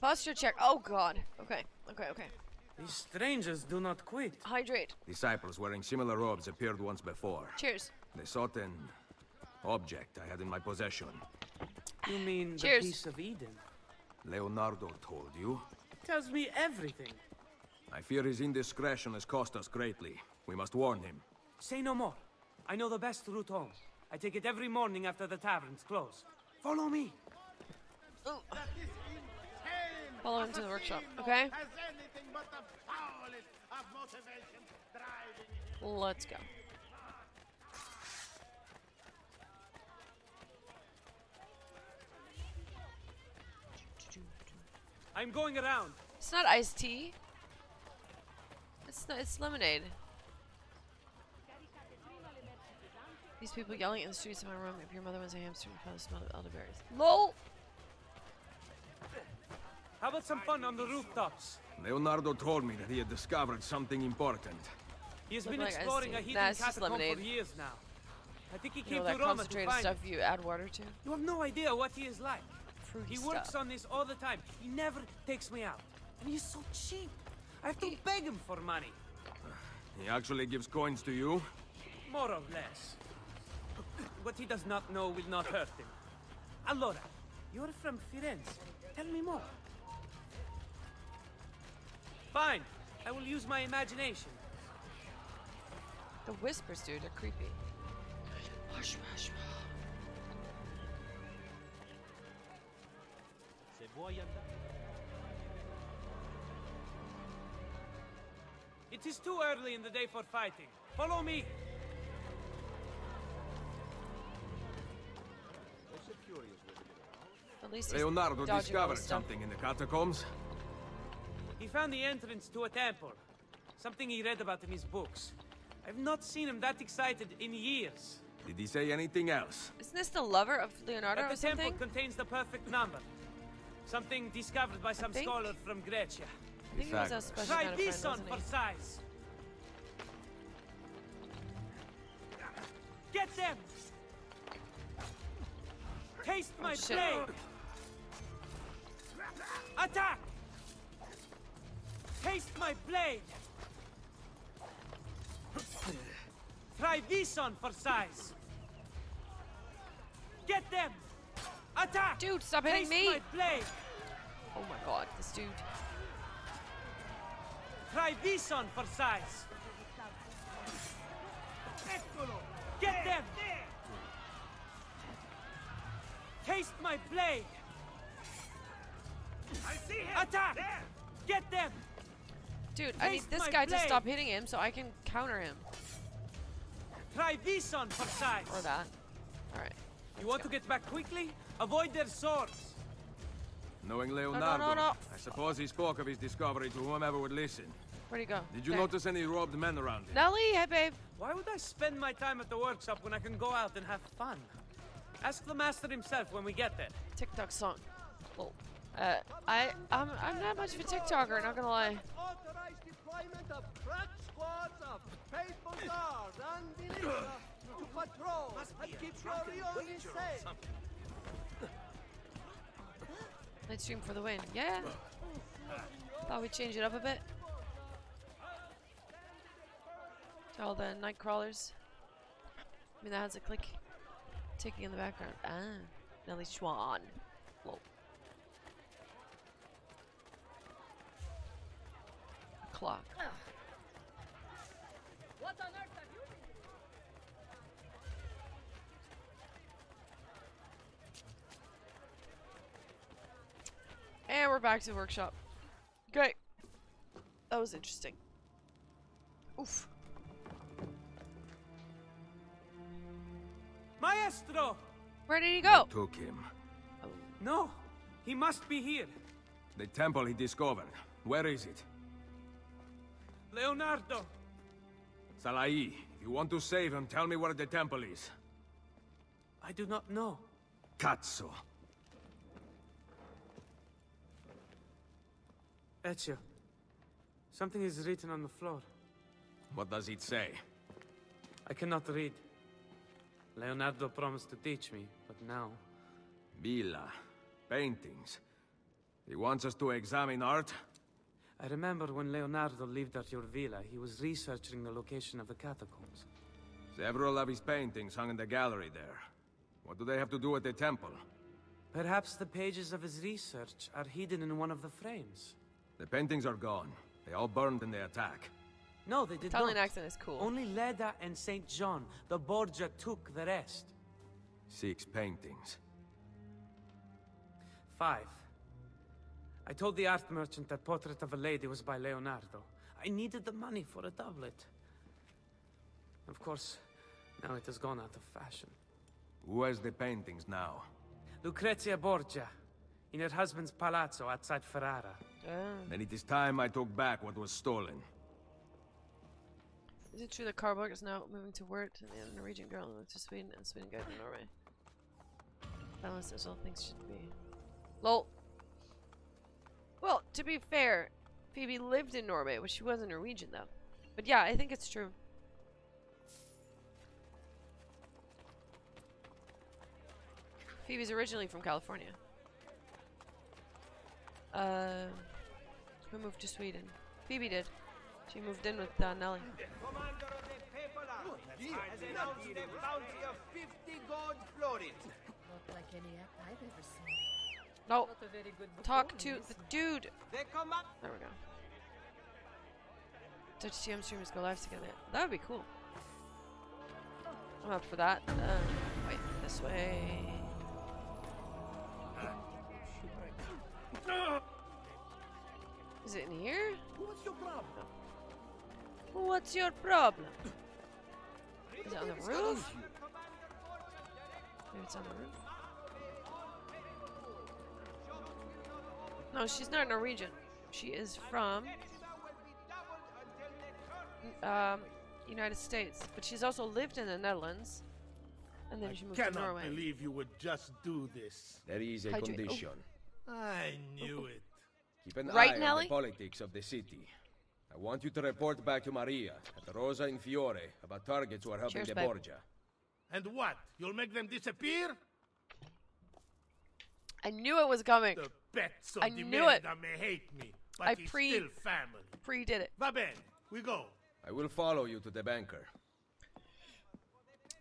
Posture check. Oh god. Okay. Okay. Okay. These strangers do not quit. Hydrate. Disciples wearing similar robes appeared once before. Cheers. They sought an object I had in my possession. You mean the piece of Eden? Leonardo told you? He tells me everything. I fear his indiscretion has cost us greatly. We must warn him. Say no more. I know the best route home. I take it every morning after the taverns close. Follow me. Oh. Follow him to the workshop, okay? Let's go. I'm going around. It's not iced tea. It's not, it's lemonade. These people yelling in the streets of my room. If your mother was a hamster, you'd probably smell the elderberries. LOL! How about some fun on the rooftops? Leonardo told me that he had discovered something important. He has been exploring a hidden catacomb for years now. I think he came to Rome to find stuff you add water to. You have no idea what he is like. He works on this all the time. He never takes me out. And he's so cheap. I have to beg him for money. He actually gives coins to you? More or less. What he does not know will not hurt him. Allora, you're from Firenze. Tell me more. Fine. I will use my imagination. The whispers, dude, are creepy. It is too early in the day for fighting. Follow me. At least Leonardo discovered something in the catacombs. He found the entrance to a temple. Something he read about in his books. I've not seen him that excited in years. Did he say anything else? Isn't this the lover of Leonardo or something? The temple contains the perfect number. Something discovered by some scholar from Grecia. I think it was a special kind of friend, wasn't it? Try this on for size. Get them! Taste my blade! Attack! Taste my blade! Try this on for size. Get them! Attack! Dude, stop hitting me! My blade. Oh my god, this dude. Try this on for size. Get them! Taste my blade! I see him! Attack! There. Get them! Dude, I need this guy to stop hitting him so I can counter him. Try this on for size. Or that. Alright. You want to get back quickly? Avoid their swords. Knowing Leonardo, I suppose he spoke of his discovery to whomever would listen. Where'd he go? Did you notice any robbed men around him? Nelly, hey babe. Why would I spend my time at the workshop when I can go out and have fun? Ask the master himself when we get there. TikTok song. Oh. I'm not much of a TikToker, not gonna lie. Authorized deployment of crack squads of faithful stars and militia to patrol and keep Florioni safe. Let's stream for the win. Yeah. Thought we'd change it up a bit. To all the night crawlers. I mean, that has a click ticking in the background. Ah, Nelly Shaun. Whoa. Clock. What on earth are you doing? And we're back to the workshop. Great. That was interesting. Oof. Maestro! Where did he go? They took him. Oh. No, he must be here. The temple he discovered. Where is it? Leonardo! Salai, if you want to save him, tell me where the temple is. I do not know. Cazzo! Ezio, something is written on the floor. What does it say? I cannot read. Leonardo promised to teach me, but now... Villa. Paintings. He wants us to examine art? I remember when Leonardo lived at your villa, he was researching the location of the catacombs. Several of his paintings hung in the gallery there. What do they have to do with the temple? Perhaps the pages of his research are hidden in one of the frames. The paintings are gone. They all burned in the attack. No, they did not. Italian accent is cool. Only Leda and St. John. The Borgia took the rest. 6 paintings. 5. I told the art merchant that portrait of a lady was by Leonardo. I needed the money for a doublet. Of course, now it has gone out of fashion. Who has the paintings now? Lucrezia Borgia, in her husband's palazzo outside Ferrara. Then it is time I took back what was stolen. Is it true that Carlberg is now moving to Wirt and the Norwegian girl moved to Sweden and Sweden guy to Norway? Balance as all things should be. Lol. Well, to be fair, Phoebe lived in Norway, but she wasn't Norwegian though. But yeah, I think it's true. Phoebe's originally from California. Who moved to Sweden? Phoebe did. She moved in with Nelly. Commander of the Papal Army has announced the bounty of 50 gold florins. Not like any app I've ever seen. No. Talk to the dude. There we go. Dutch TM streamers go live together. That would be cool. I'm up for that. Wait, this way. Is it in here? What's your problem? What's your problem? Is it on the roof? Maybe it's on the roof. No, she's not Norwegian. She is from United States, but she's also lived in the Netherlands, and then she moved to Norway. I cannot believe you would just do this. There is a condition. Oh. I knew it. Keep an eye on the politics of the city. I want you to report back to Maria at Rosa and Fiore about targets who are helping the Borgia. And what? You'll make them disappear? I knew it was coming. I knew it. May hate me, but I pre-did it. Va bene, we go. I will follow you to the banker.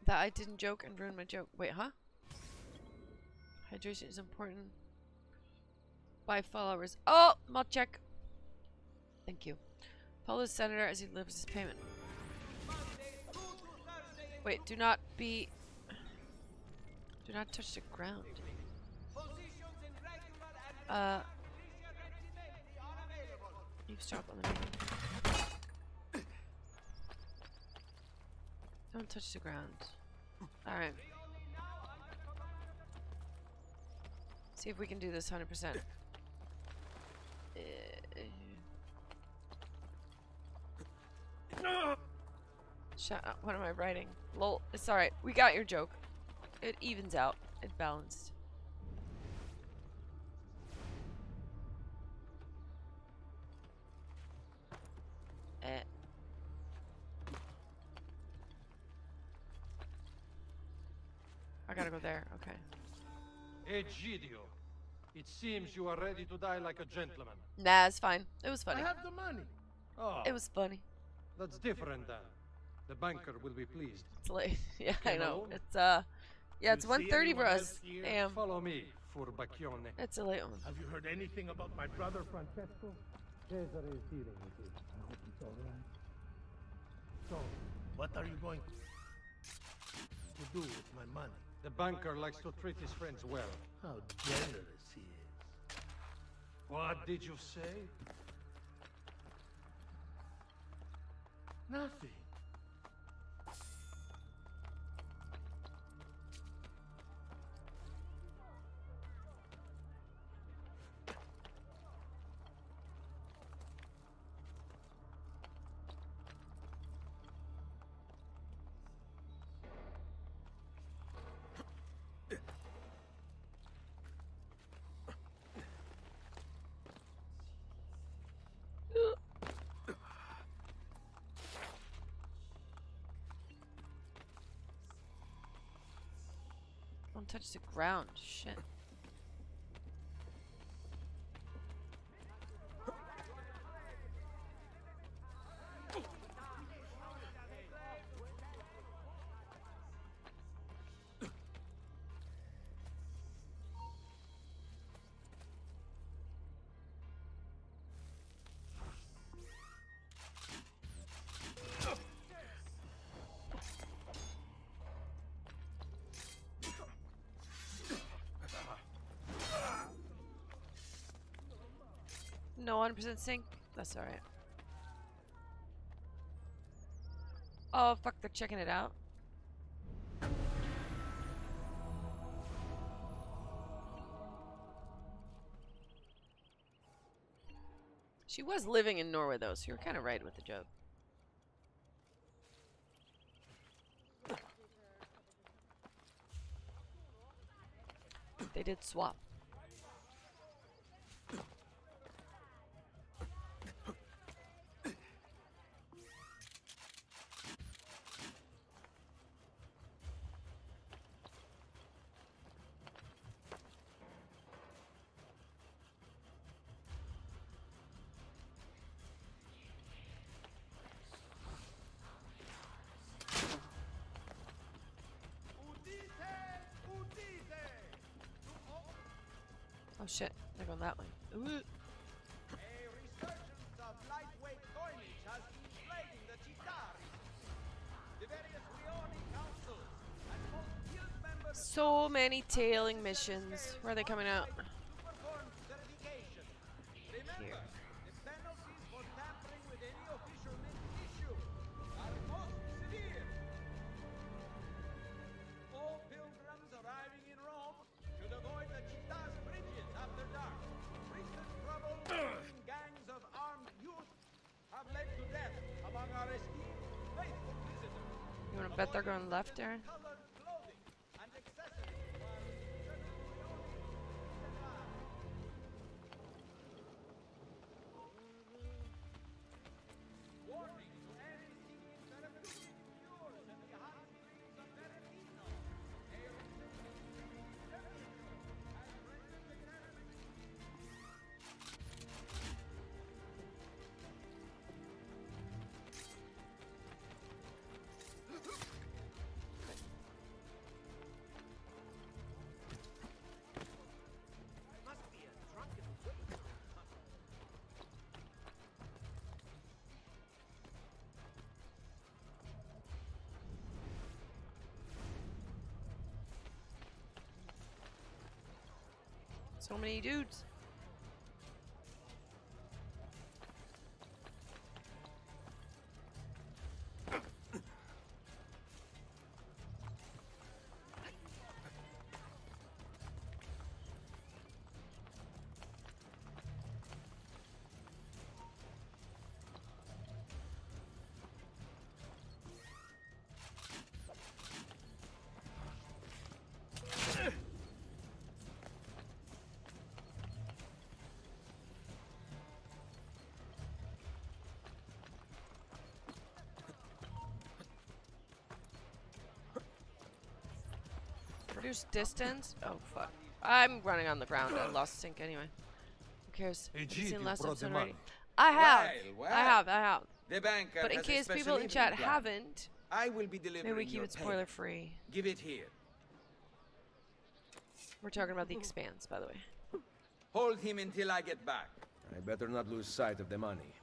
That I didn't joke and ruin my joke. Wait, huh? Hydration is important. 5 followers. Oh, mod check. Thank you. Follow the senator as he delivers his payment. Wait, do not touch the ground. Eavesdrop on the ground. Don't touch the ground. Alright. See if we can do this 100%. Shut up. What am I writing? Lol. It's alright. We got your joke. It evens out. It balanced. I gotta go there, okay. Egidio, it seems you are ready to die like a gentleman. Nah, it's fine. It was funny. I have the money. Oh, it was funny. That's different then. The banker will be pleased. It's late. Yeah, I know. It's yeah, it's 1:30 for us. Damn. Follow me for Bacchione. It's a late one. Have you heard anything about my brother Francesco? Cesare is dealing with it. I hope it's all right. So, what are you going to do with my money? The banker likes to treat his friends well. How generous he is. What did you say? Nothing. touch the ground. Shit. No 100% sync? That's alright. Oh fuck, they're checking it out. She was living in Norway though, so you were kind of right with the joke. They did swap. Oh shit, they're going that way. Ooh. A resurgence of lightweight coinage has been plaguing the Chitaris, the various Rioni councils, and most guild members. So many tailing missions. Where are they coming out? Here. You want to bet they're going left there? So many dudes. Reduce distance? Oh fuck. I'm running on the ground. I lost sync anyway. Who cares? I've seen last episode already. I have. But in case people in chat haven't, maybe we keep it spoiler free. Give it here. We're talking about the Expanse, by the way. Hold him until I get back. I better not lose sight of the money.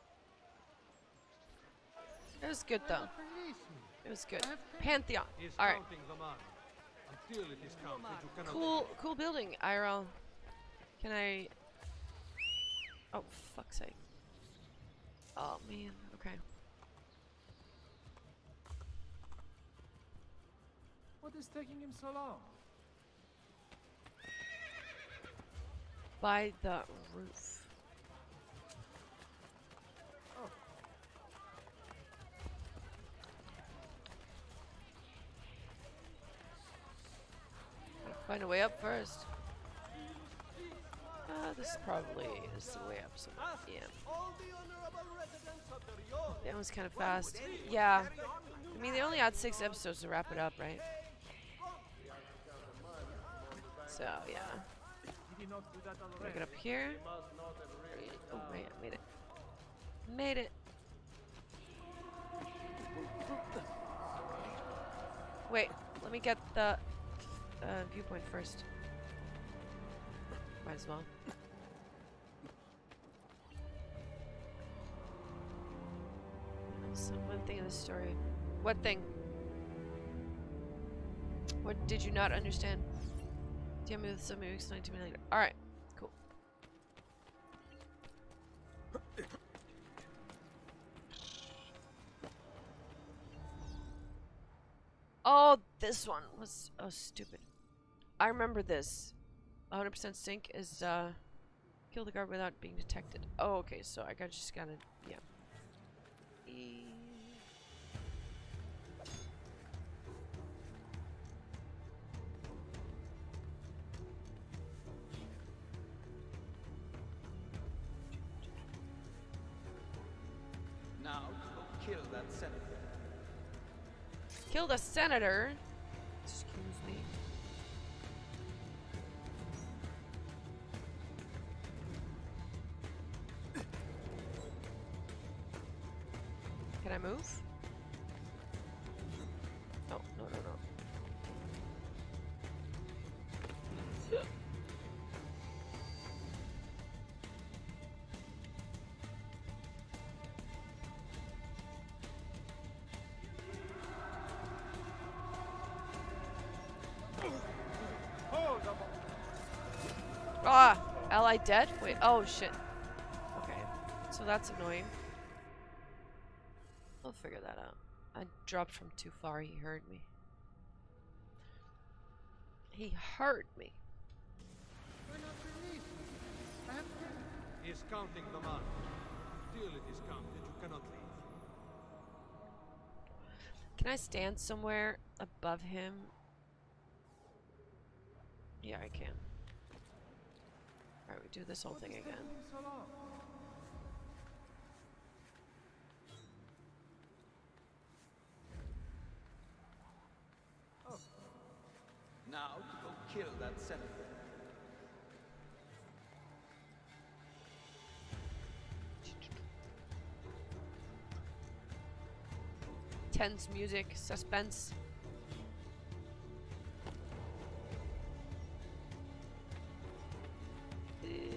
It was good though. It was good. Pantheon. Alright. Cool building, IRL. Can I... Oh, fuck's sake. Oh, man. Okay. What is taking him so long? By the roof. Oh. Find a way up first. This probably is the way up, so yeah. That was kind of fast. Yeah. I mean, they only had 6 episodes to wrap it up, right? So, yeah. Break it up here. Oh, wait, I made it. Made it! Wait, let me get the viewpoint first. Might as well. So one thing in the story. What thing? What did you not understand? Tell me with somebody who explained to me later. Alright, cool. Oh, this one was oh stupid. I remember this. 100% sync is kill the guard without being detected. Oh, okay, so I got just gotta yeah. Now, kill that senator. Kill the senator? Excuse me. Can I move? Oh, no, no, no. Ah, ally dead? Wait, oh shit. Okay, so that's annoying. I'll figure that out. I dropped from too far. He heard me. He heard me. We're not relieved. He is counting the money. Till it is counted, you cannot leave. Can I stand somewhere above him? Yeah, I can. All right, we do this whole thing again. Now, go kill that senator. Tense music, suspense. Wait,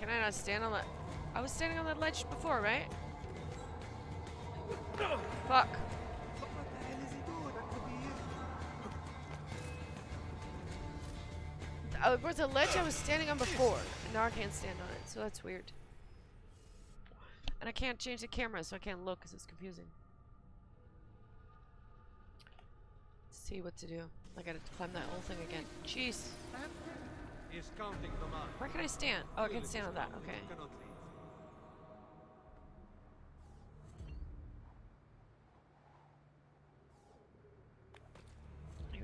can I not stand on that? I was standing on that ledge before, right? Fuck. Oh, it was a ledge I was standing on before, and now I can't stand on it, so that's weird. And I can't change the camera, so I can't look, because it's confusing. Let's see what to do. I gotta climb that whole thing again. Jeez. Where can I stand? Oh, I can stand on that, okay.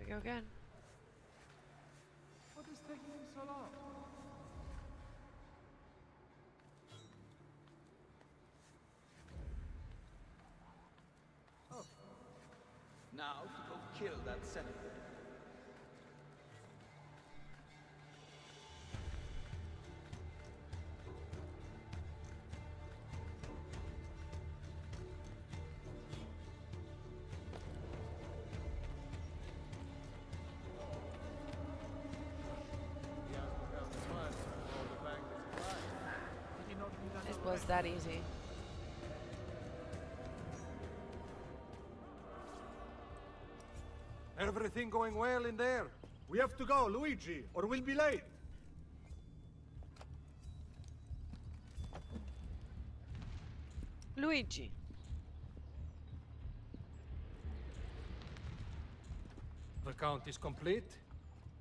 Go again. What is taking him so long? Oh. Now go kill that senator. Was that easy? Everything going well in there? We have to go, Luigi, or we'll be late. Luigi. The count is complete.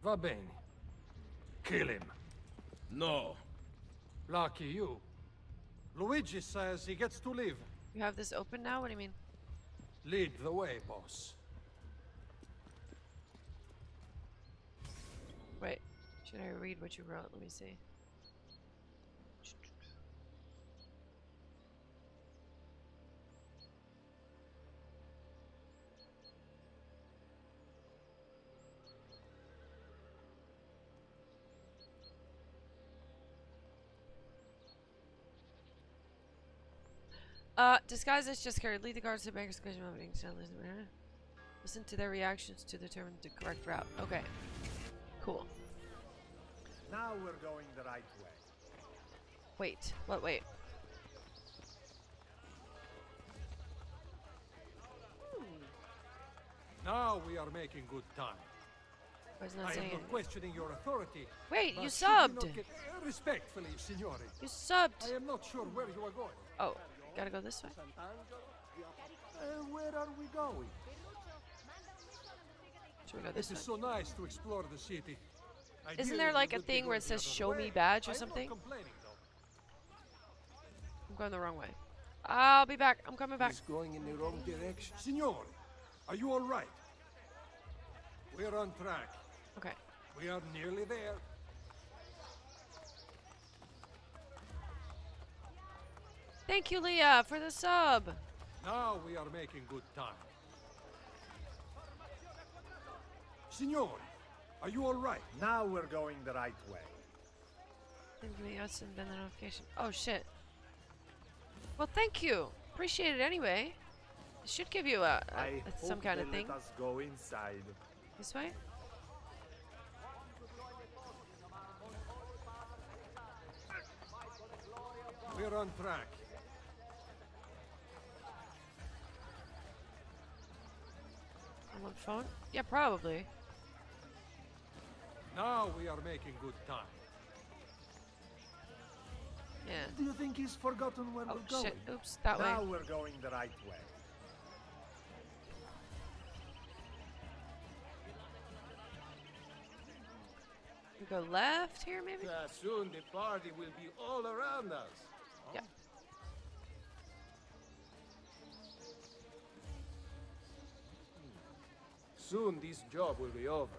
Va bene. Kill him. No. Lucky you. Luigi says he gets to leave. You have this open now? What do you mean? Lead the way, boss. Wait, should I read what you wrote? Let me see. Disguise as just carried. Lead the guards to the banker's collision opening. Listen to their reactions to determine the correct route. Okay. Cool. Now we're going the right way. Wait. What? Wait. Now we are making good time. I am not questioning your authority. Wait, you subbed. Respectfully, signore. You subbed. I am not sure where you are going. Oh, gotta go this way. Where are we going? Should we go this way? It is so nice to explore the city. Isn't there like a thing where it says "Show me badge" or something? I'm going the wrong way. I'll be back. I'm coming back. It's going in the wrong direction, signore. Are you all right? We're on track. Okay. We are nearly there. Thank you, Leah, for the sub. Now we are making good time. Signore, are you all right? Now we're going the right way. Anybody else has been the notification? Oh, shit. Well, thank you. Appreciate it anyway. Should give you a some kind of thing. Let us go inside. This way? We're on track. I'm on phone? Yeah, probably. Now we are making good time. Yeah. Do you think he's forgotten where we're going? Shit. Oops, that way. Now we're going the right way. Go left here, maybe? Soon the party will be all around us. Huh? Yeah. Soon this job will be over.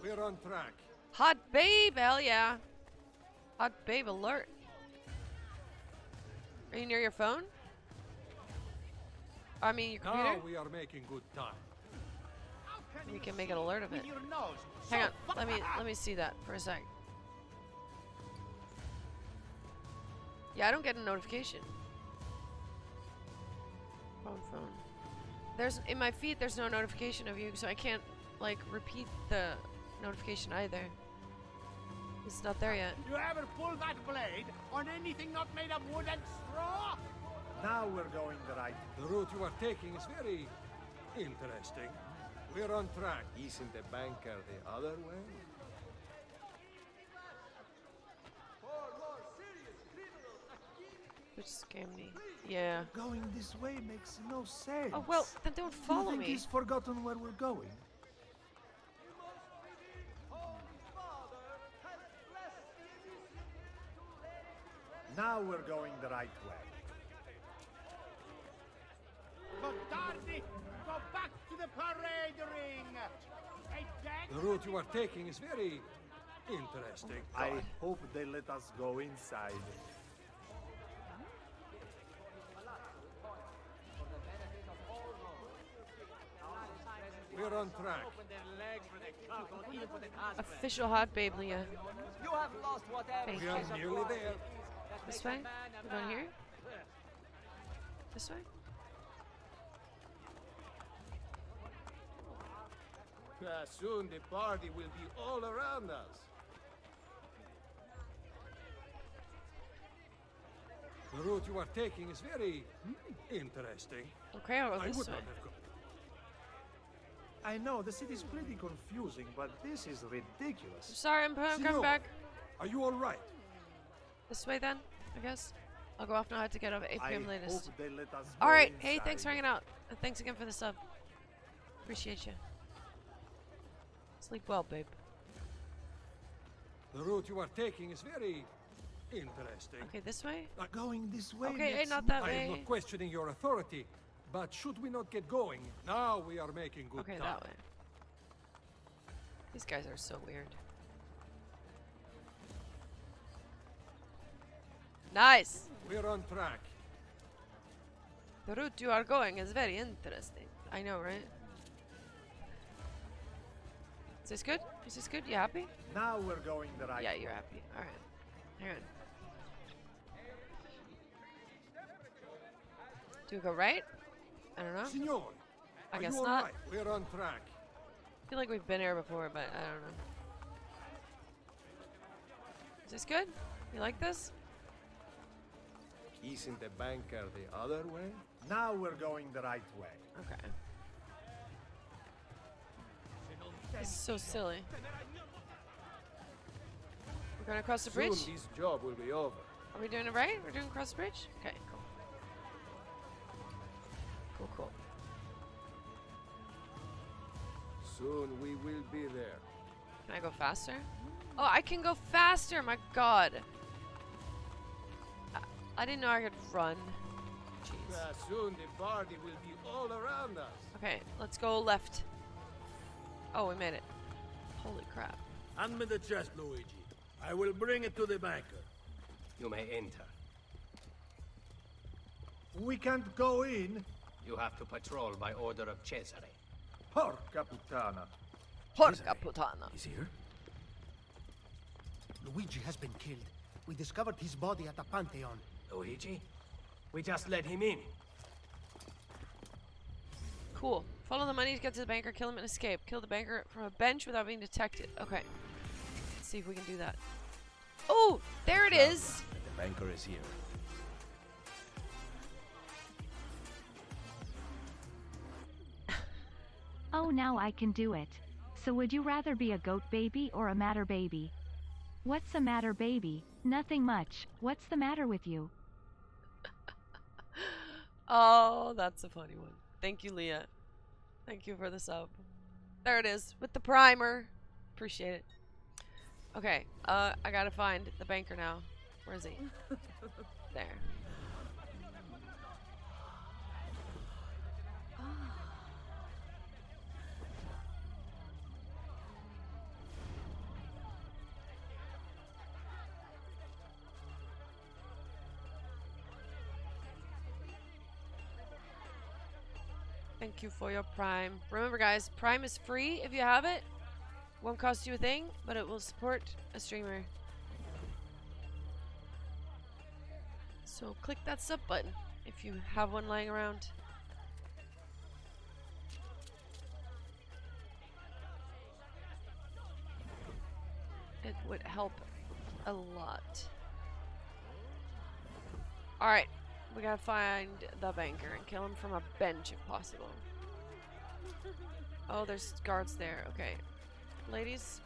We're on track. Hot babe, hell yeah. Hot babe alert. Are you near your phone? I mean, your computer? Now we are making good time. We can make an alert of it. Hang on, let me see that for a sec. Yeah, I don't get a notification. Phone. There's in my feed. There's no notification of you, so I can't like repeat the notification either. It's not there yet. You ever pull that blade on anything not made of wood and straw? Now we're going the right. The route you are taking is very interesting. We're on track. Isn't the banker the other way? Which scammed me. Yeah. Going this way makes no sense. Oh well, then don't follow me. He's forgotten where we're going. Now we're going the right way. Go back to the parade ring. The route you are taking is very interesting. Oh, I hope they let us go inside. We're on track. Official hot babe, Leah. You have lost whatever. We are nearly there. This way? We're going here? This way? Soon the party will be all around us. The route you are taking is very interesting. Okay, I'll go this way. I know the city's pretty confusing, but this is ridiculous. I'm sorry, I'm coming back. Are you all right? This way then, I guess. I'll go off now. I have to get up at 8 p.m. latest. All right. Hey, thanks for hanging out, and thanks again for the sub. Appreciate you. Sleep well, babe. The route you are taking is very interesting. Okay, this way? Going this way. Okay, hey, not that way. I am not questioning your authority, but should we not get going? Now we are making good time. Okay, that way. These guys are so weird. Nice! We're on track. The route you are going is very interesting. I know, right? Is this good? Is this good? You happy? Now we're going the right way. Yeah, you're happy. All right. Hang on. Do we go right? I don't know. Signor, I guess not. Right? We're on track. I feel like we've been here before, but I don't know. Is this good? You like this? Isn't the banker the other way? Now we're going the right way. Okay. This is so silly. We're going to cross the bridge? Soon this job will be over. Are we doing it right? We're doing cross the bridge? Okay, cool. Cool, cool. Soon we will be there. Can I go faster? Oh, I can go faster! My god! I didn't know I could run. Jeez. Soon the party will be all around us. Okay, let's go left. Oh, we made it. Holy crap. Hand me the chest, Luigi. I will bring it to the banker. You may enter. We can't go in. You have to patrol by order of Cesare. Porca puttana. Porca puttana. He's here? Luigi has been killed. We discovered his body at the Pantheon. Luigi? We just let him in. Cool. Follow the money to get to the banker, kill him and escape. Kill the banker from a bench without being detected. Okay. Let's see if we can do that. Oh! There it is! The banker is here. Oh, now I can do it. So would you rather be a goat baby or a matter baby? What's the matter, baby? Nothing much. What's the matter with you? Oh, that's a funny one. Thank you, Leah. Thank you for the sub. There it is, with the primer. Appreciate it. Okay, I gotta find the banker now. Where is he? There. Thank you for your Prime. Remember guys, Prime is free if you have it. Won't cost you a thing, but it will support a streamer. So click that sub button if you have one lying around. It would help a lot. Alright. We gotta find the banker and kill him from a bench if possible. Oh, there's guards there. Okay. Ladies.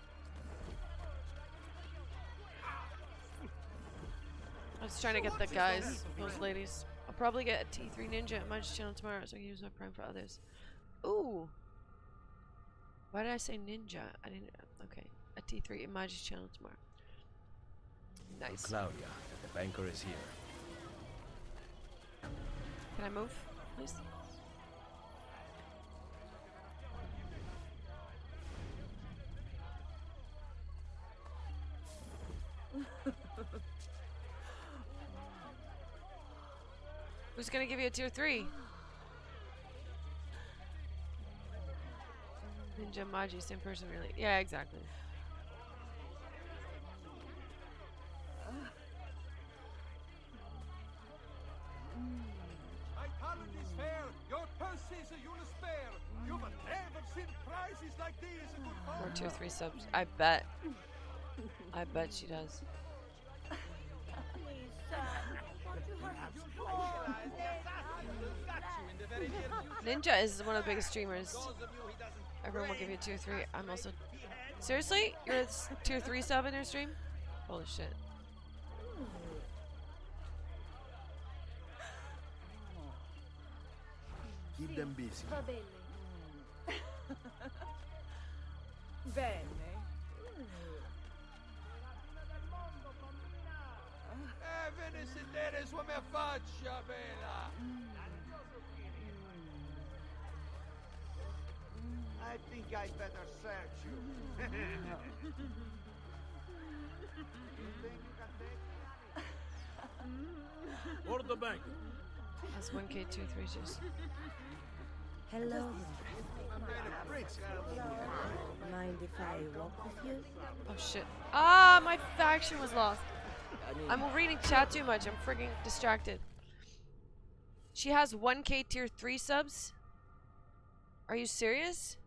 I was trying to get the guys, those ladies. I'll probably get a T3 Ninja at my channel tomorrow so I can use my Prime for others. Ooh. Why did I say Ninja? I didn't. Okay. A T3 in my channel tomorrow. Nice. Claudia, the banker is here. Can I move, please? Who's gonna give you a tier 3? Ninja Maji, same person really. Yeah, exactly. Or 2 or 3 subs. I bet. I bet she does. Ninja is one of the biggest streamers. Everyone will give you 2 or 3. I'm also. Seriously? You're a 2 or 3 sub in your stream? Holy shit. Keep them busy. Bene. Vieni a sedere sulla mia faccia, bella. I think I better search you. You think you can take me? Or the bank. That's 1K, 2, 3, just. Hello. Mind if I walk with you? Oh shit. Ah, my faction was lost. I'm reading chat too much. I'm freaking distracted. She has 1K tier 3 subs? Are you serious?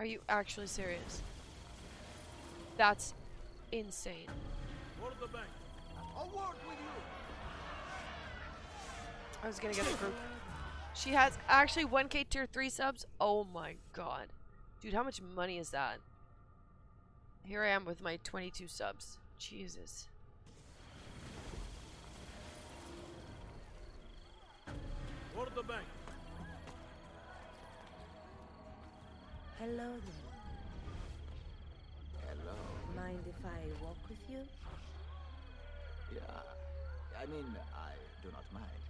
Are you actually serious? That's insane. What the bank? I'll work with you. I was gonna get a group. She has actually 1K tier 3 subs? Oh my god. Dude, how much money is that? Here I am with my 22 subs. Jesus. What the bank? Hello there. Hello. Mind if I walk with you? Yeah. I mean, I do not mind.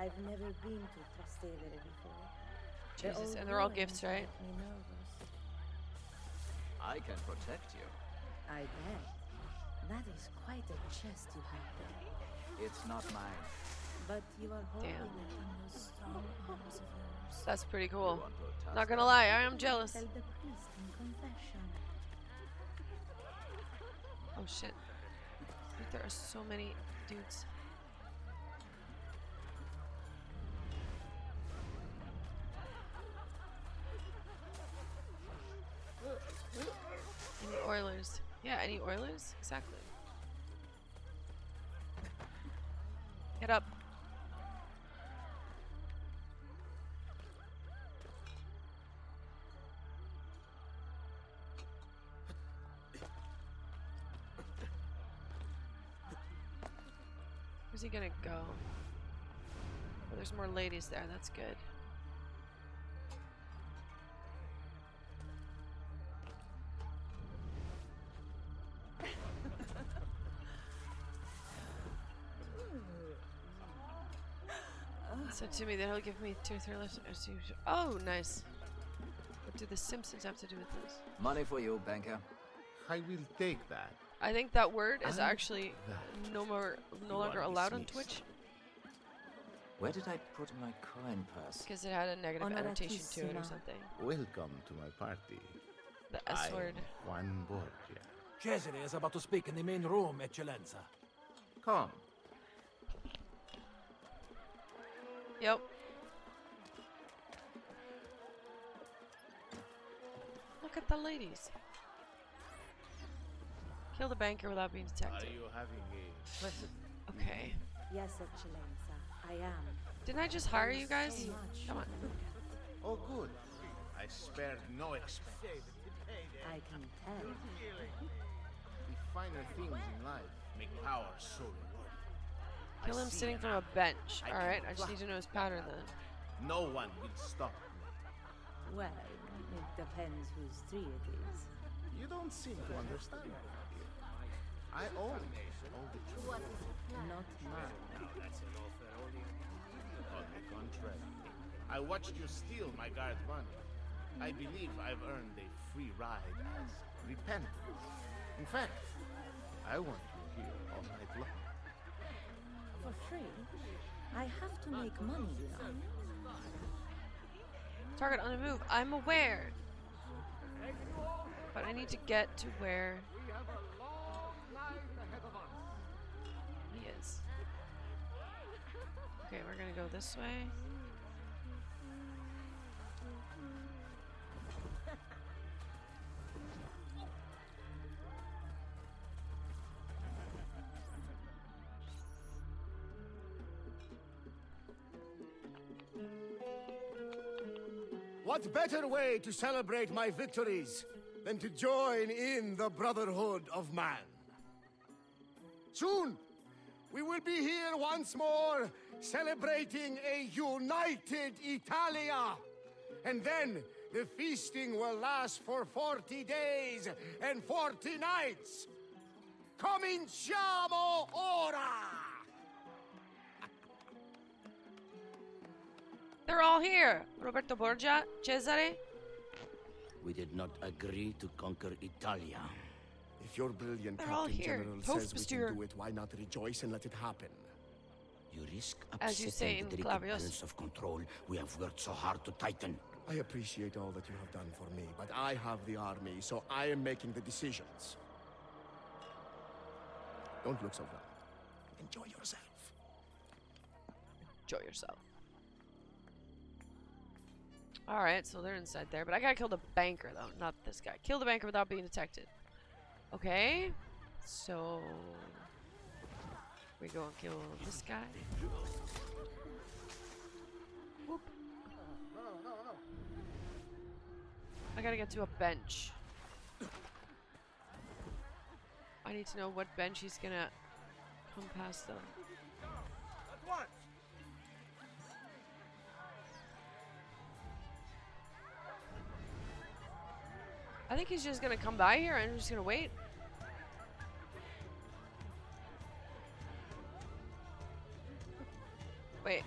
I've never been to Trastevere before. Jesus, and they're all gifts, right? I can protect you. I bet. That is quite a chest you have there. It's not mine. But you are holding it in those strong arms of yours. That's pretty cool. Not gonna lie, I am jealous. Tell the priest in confession. Oh shit. Dude, there are so many dudes. Any Oilers? Yeah, any Oilers? Exactly. Get up. Where's he gonna go? Oh, there's more ladies there. That's good. Said to me that he'll give me tier 3 lifts. Oh, nice. What do the Simpsons have to do with this? Money for you, banker. I will take that. I think that word is actually no longer allowed on Twitch. Where did I put my coin purse? Because it had a negative annotation to it or something. Welcome to my party. The S word. One Borgia. Cesare is about to speak in the main room, Eccellenza. Come. Yep. Look at the ladies. Kill the banker without being detected. Are you having a lesson? Okay. Yes, Eccellenza, I am. Didn't I just hire you guys? Come on. Oh, good. I spared no expense. I can tell. The finer things in life make power so. Kill him sitting from a bench. Alright, I just need to know his pattern then. No one will stop me. Well, it depends whose tree it is. You don't seem to understand. I own all the trees. Not mine. On the contrary, I watched you steal my guard money. I believe I've earned a free ride as repentance. In fact, I want you here all night long. For free, I have to make money, you know. Target on the move. I'm aware, but I need to get to where he is. Okay, we're gonna go this way. What better way to celebrate my victories than to join in the brotherhood of man? Soon, we will be here once more, celebrating a united Italia. And then, the feasting will last for 40 days and 40 nights. Cominciamo ora! They're all here. Roberto Borgia, Cesare. We did not agree to conquer Italia. If your brilliant Captain General says we can do it, why not rejoice and let it happen? You risk upsetting the balance of control we have worked so hard to tighten. I appreciate all that you have done for me, but I have the army, so I am making the decisions. Don't look so glum. Enjoy yourself. enjoy yourself. Alright, so they're inside there. But I gotta kill the banker, though. Not this guy. Kill the banker without being detected. Okay. So... we go and kill this guy. Whoop. I gotta get to a bench. I need to know what bench he's gonna come past, though. I think he's just gonna come by here and I'm just gonna wait. Wait.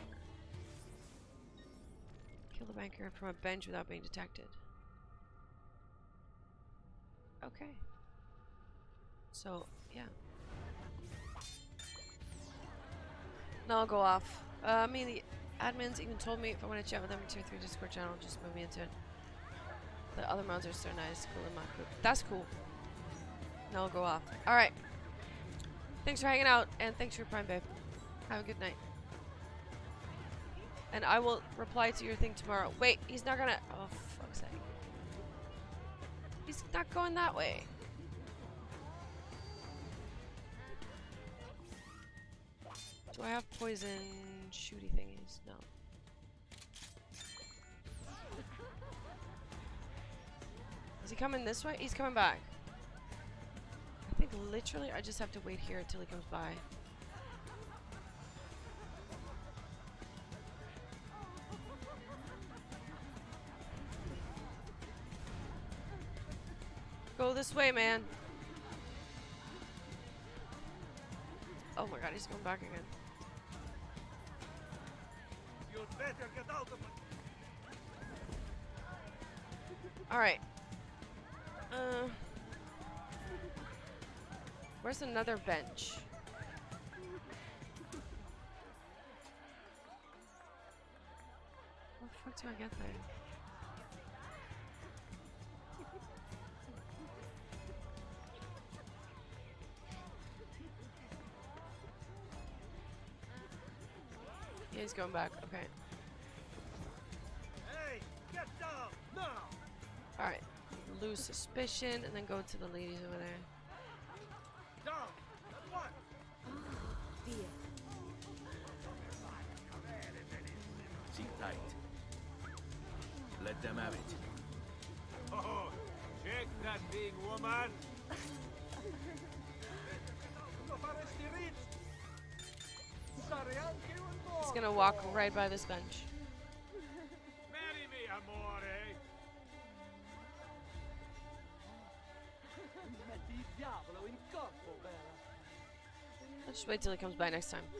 Kill the banker from a bench without being detected. Okay. So, yeah. Now I'll go off. Me and the admins even told me if I want to chat with them in Tier 3 Discord channel, just move me into it. The other mods are so nice. Cool in my group. That's cool. Now I'll go off. Alright. Thanks for hanging out, and thanks for your Prime, babe. Have a good night. And I will reply to your thing tomorrow. Wait, he's not gonna... oh, fuck's sake. He's not going that way. Do I have poison shooty thingies? No. Is he coming this way? He's coming back. I think literally I just have to wait here until he comes by. Go this way, man. Oh my god, he's going back again. You'd better get out of it. Alright. Where's another bench? Where the fuck do I get there? Yeah, he's going back. Okay. Hey, get down now. All right. Lose suspicion and then go to the ladies over there. Down. What? Yeah. Sit tight. Let them have it. Oh, check that big woman. He's gonna walk right by this bench. Marry me, amore. Let's just wait till he comes by next time. Oh,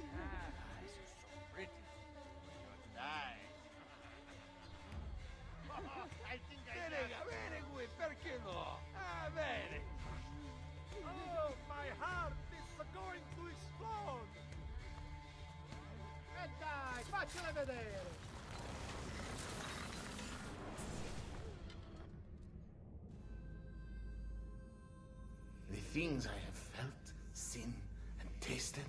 my heart is going to explode. The things I have felt, seen, and tasted,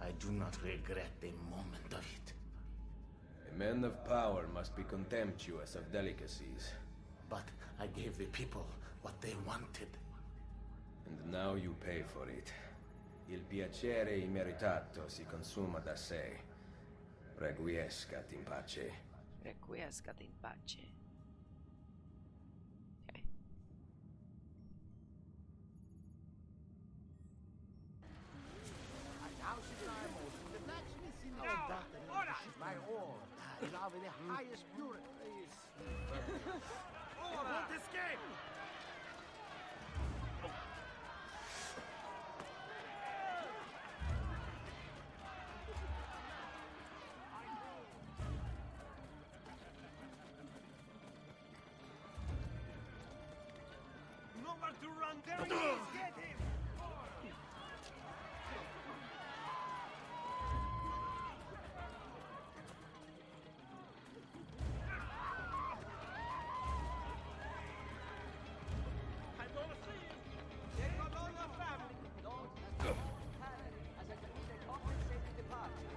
I do not regret a moment of it. A man of power must be contemptuous of delicacies. But I gave the people what they wanted. And now you pay for it. Il piacere immeritato si consuma da sé. Requiescat in pace. Requiescat in pace. Okay. To run, there he is. Get him. I'm gonna see him. They got all your family. Don't as I can see the departure.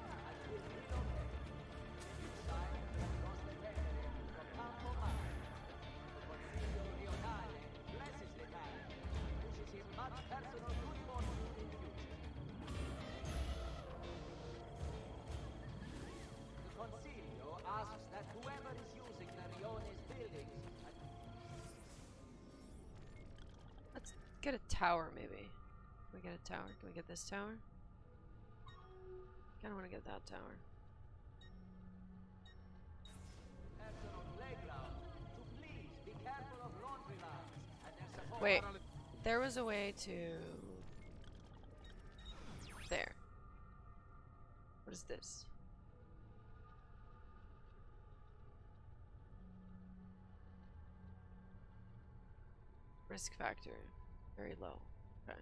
get a tower, maybe. Can we get a tower? Can we get this tower? I kind of want to get that tower. Wait, there was a way to... There. What is this? Risk factor. Very low. Okay.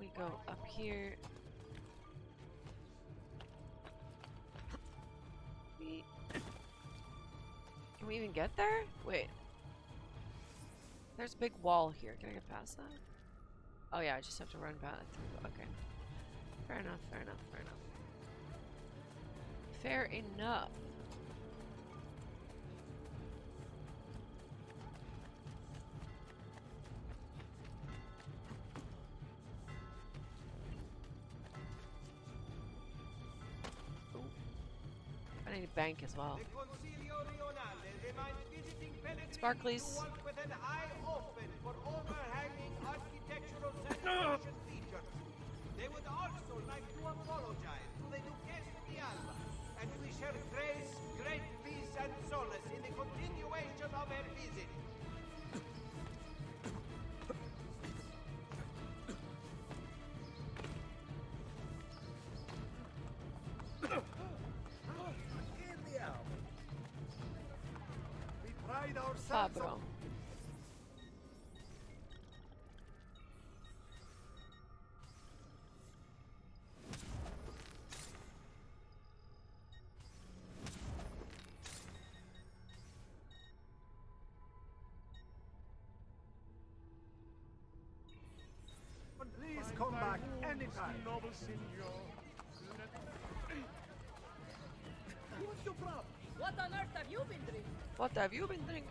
We go up here. Can we even get there? Wait. There's a big wall here. Can I get past that? Oh yeah, I just have to run past it. Okay. Fair enough, fair enough, fair enough. Fair enough. Ooh. I need a bank as well. Sparklies. They would also like to apologize to the Duchessa di Alba, and we shall grace great peace and solace in the continuation of her visit. Pablo. Please come back anytime. What's your problem? What on earth have you been drinking? What have you been drinking?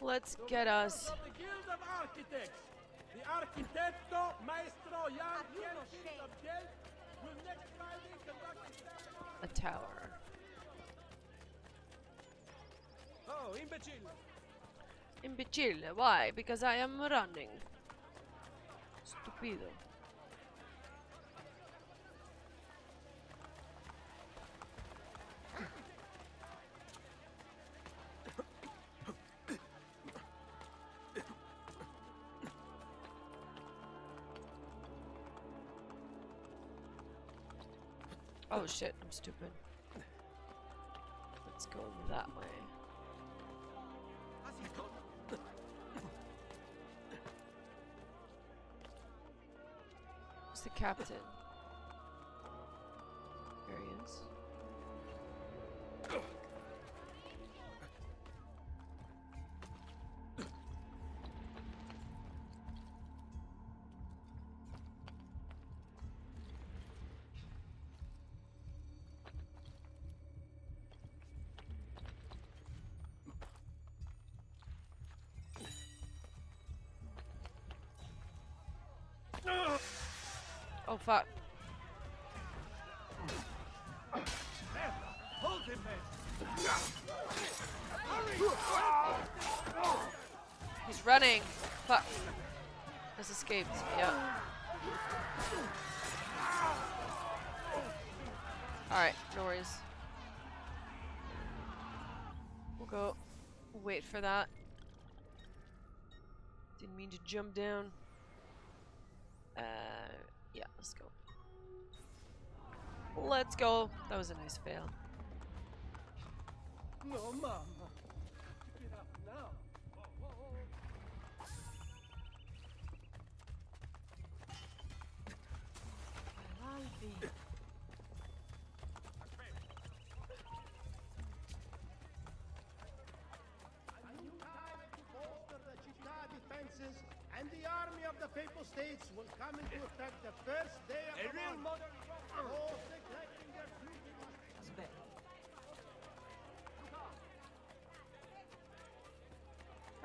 Let's get us. Of the Guild of Architects, the Architetto Maestro Young Guild of Guild will next Friday conduct a tower. Oh, imbecile! Imbecile, why? Because I am running. Stupido. Oh shit, I'm stupid. Let's go that way. Where's the captain? There he is. Oh fuck. Hold him there. He's running. Fuck. This escaped. Yeah. Alright, no worries. We'll go wait for that. Didn't mean to jump down. Yeah, let's go. Let's go. That was a nice fail. No, mama. Get up now. Whoa. Papal states will come into effect the first day of the real modern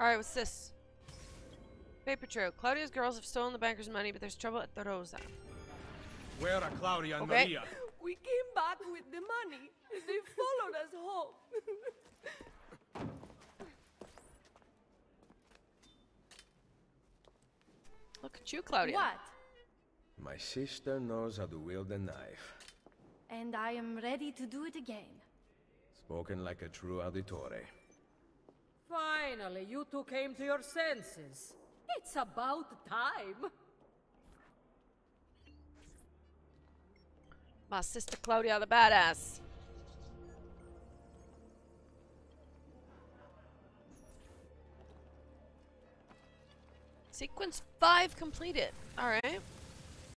Alright, what's this? Paper trail. Claudia's girls have stolen the banker's money, but there's trouble at the Rosa. Where are Claudia and Maria? We came back with the money. They followed us home. Look at you, Claudia. What? My sister knows how to wield a knife. And I am ready to do it again. Spoken like a true auditore. Finally, you two came to your senses. It's about time. My sister Claudia the badass. Sequence 5 completed. All right.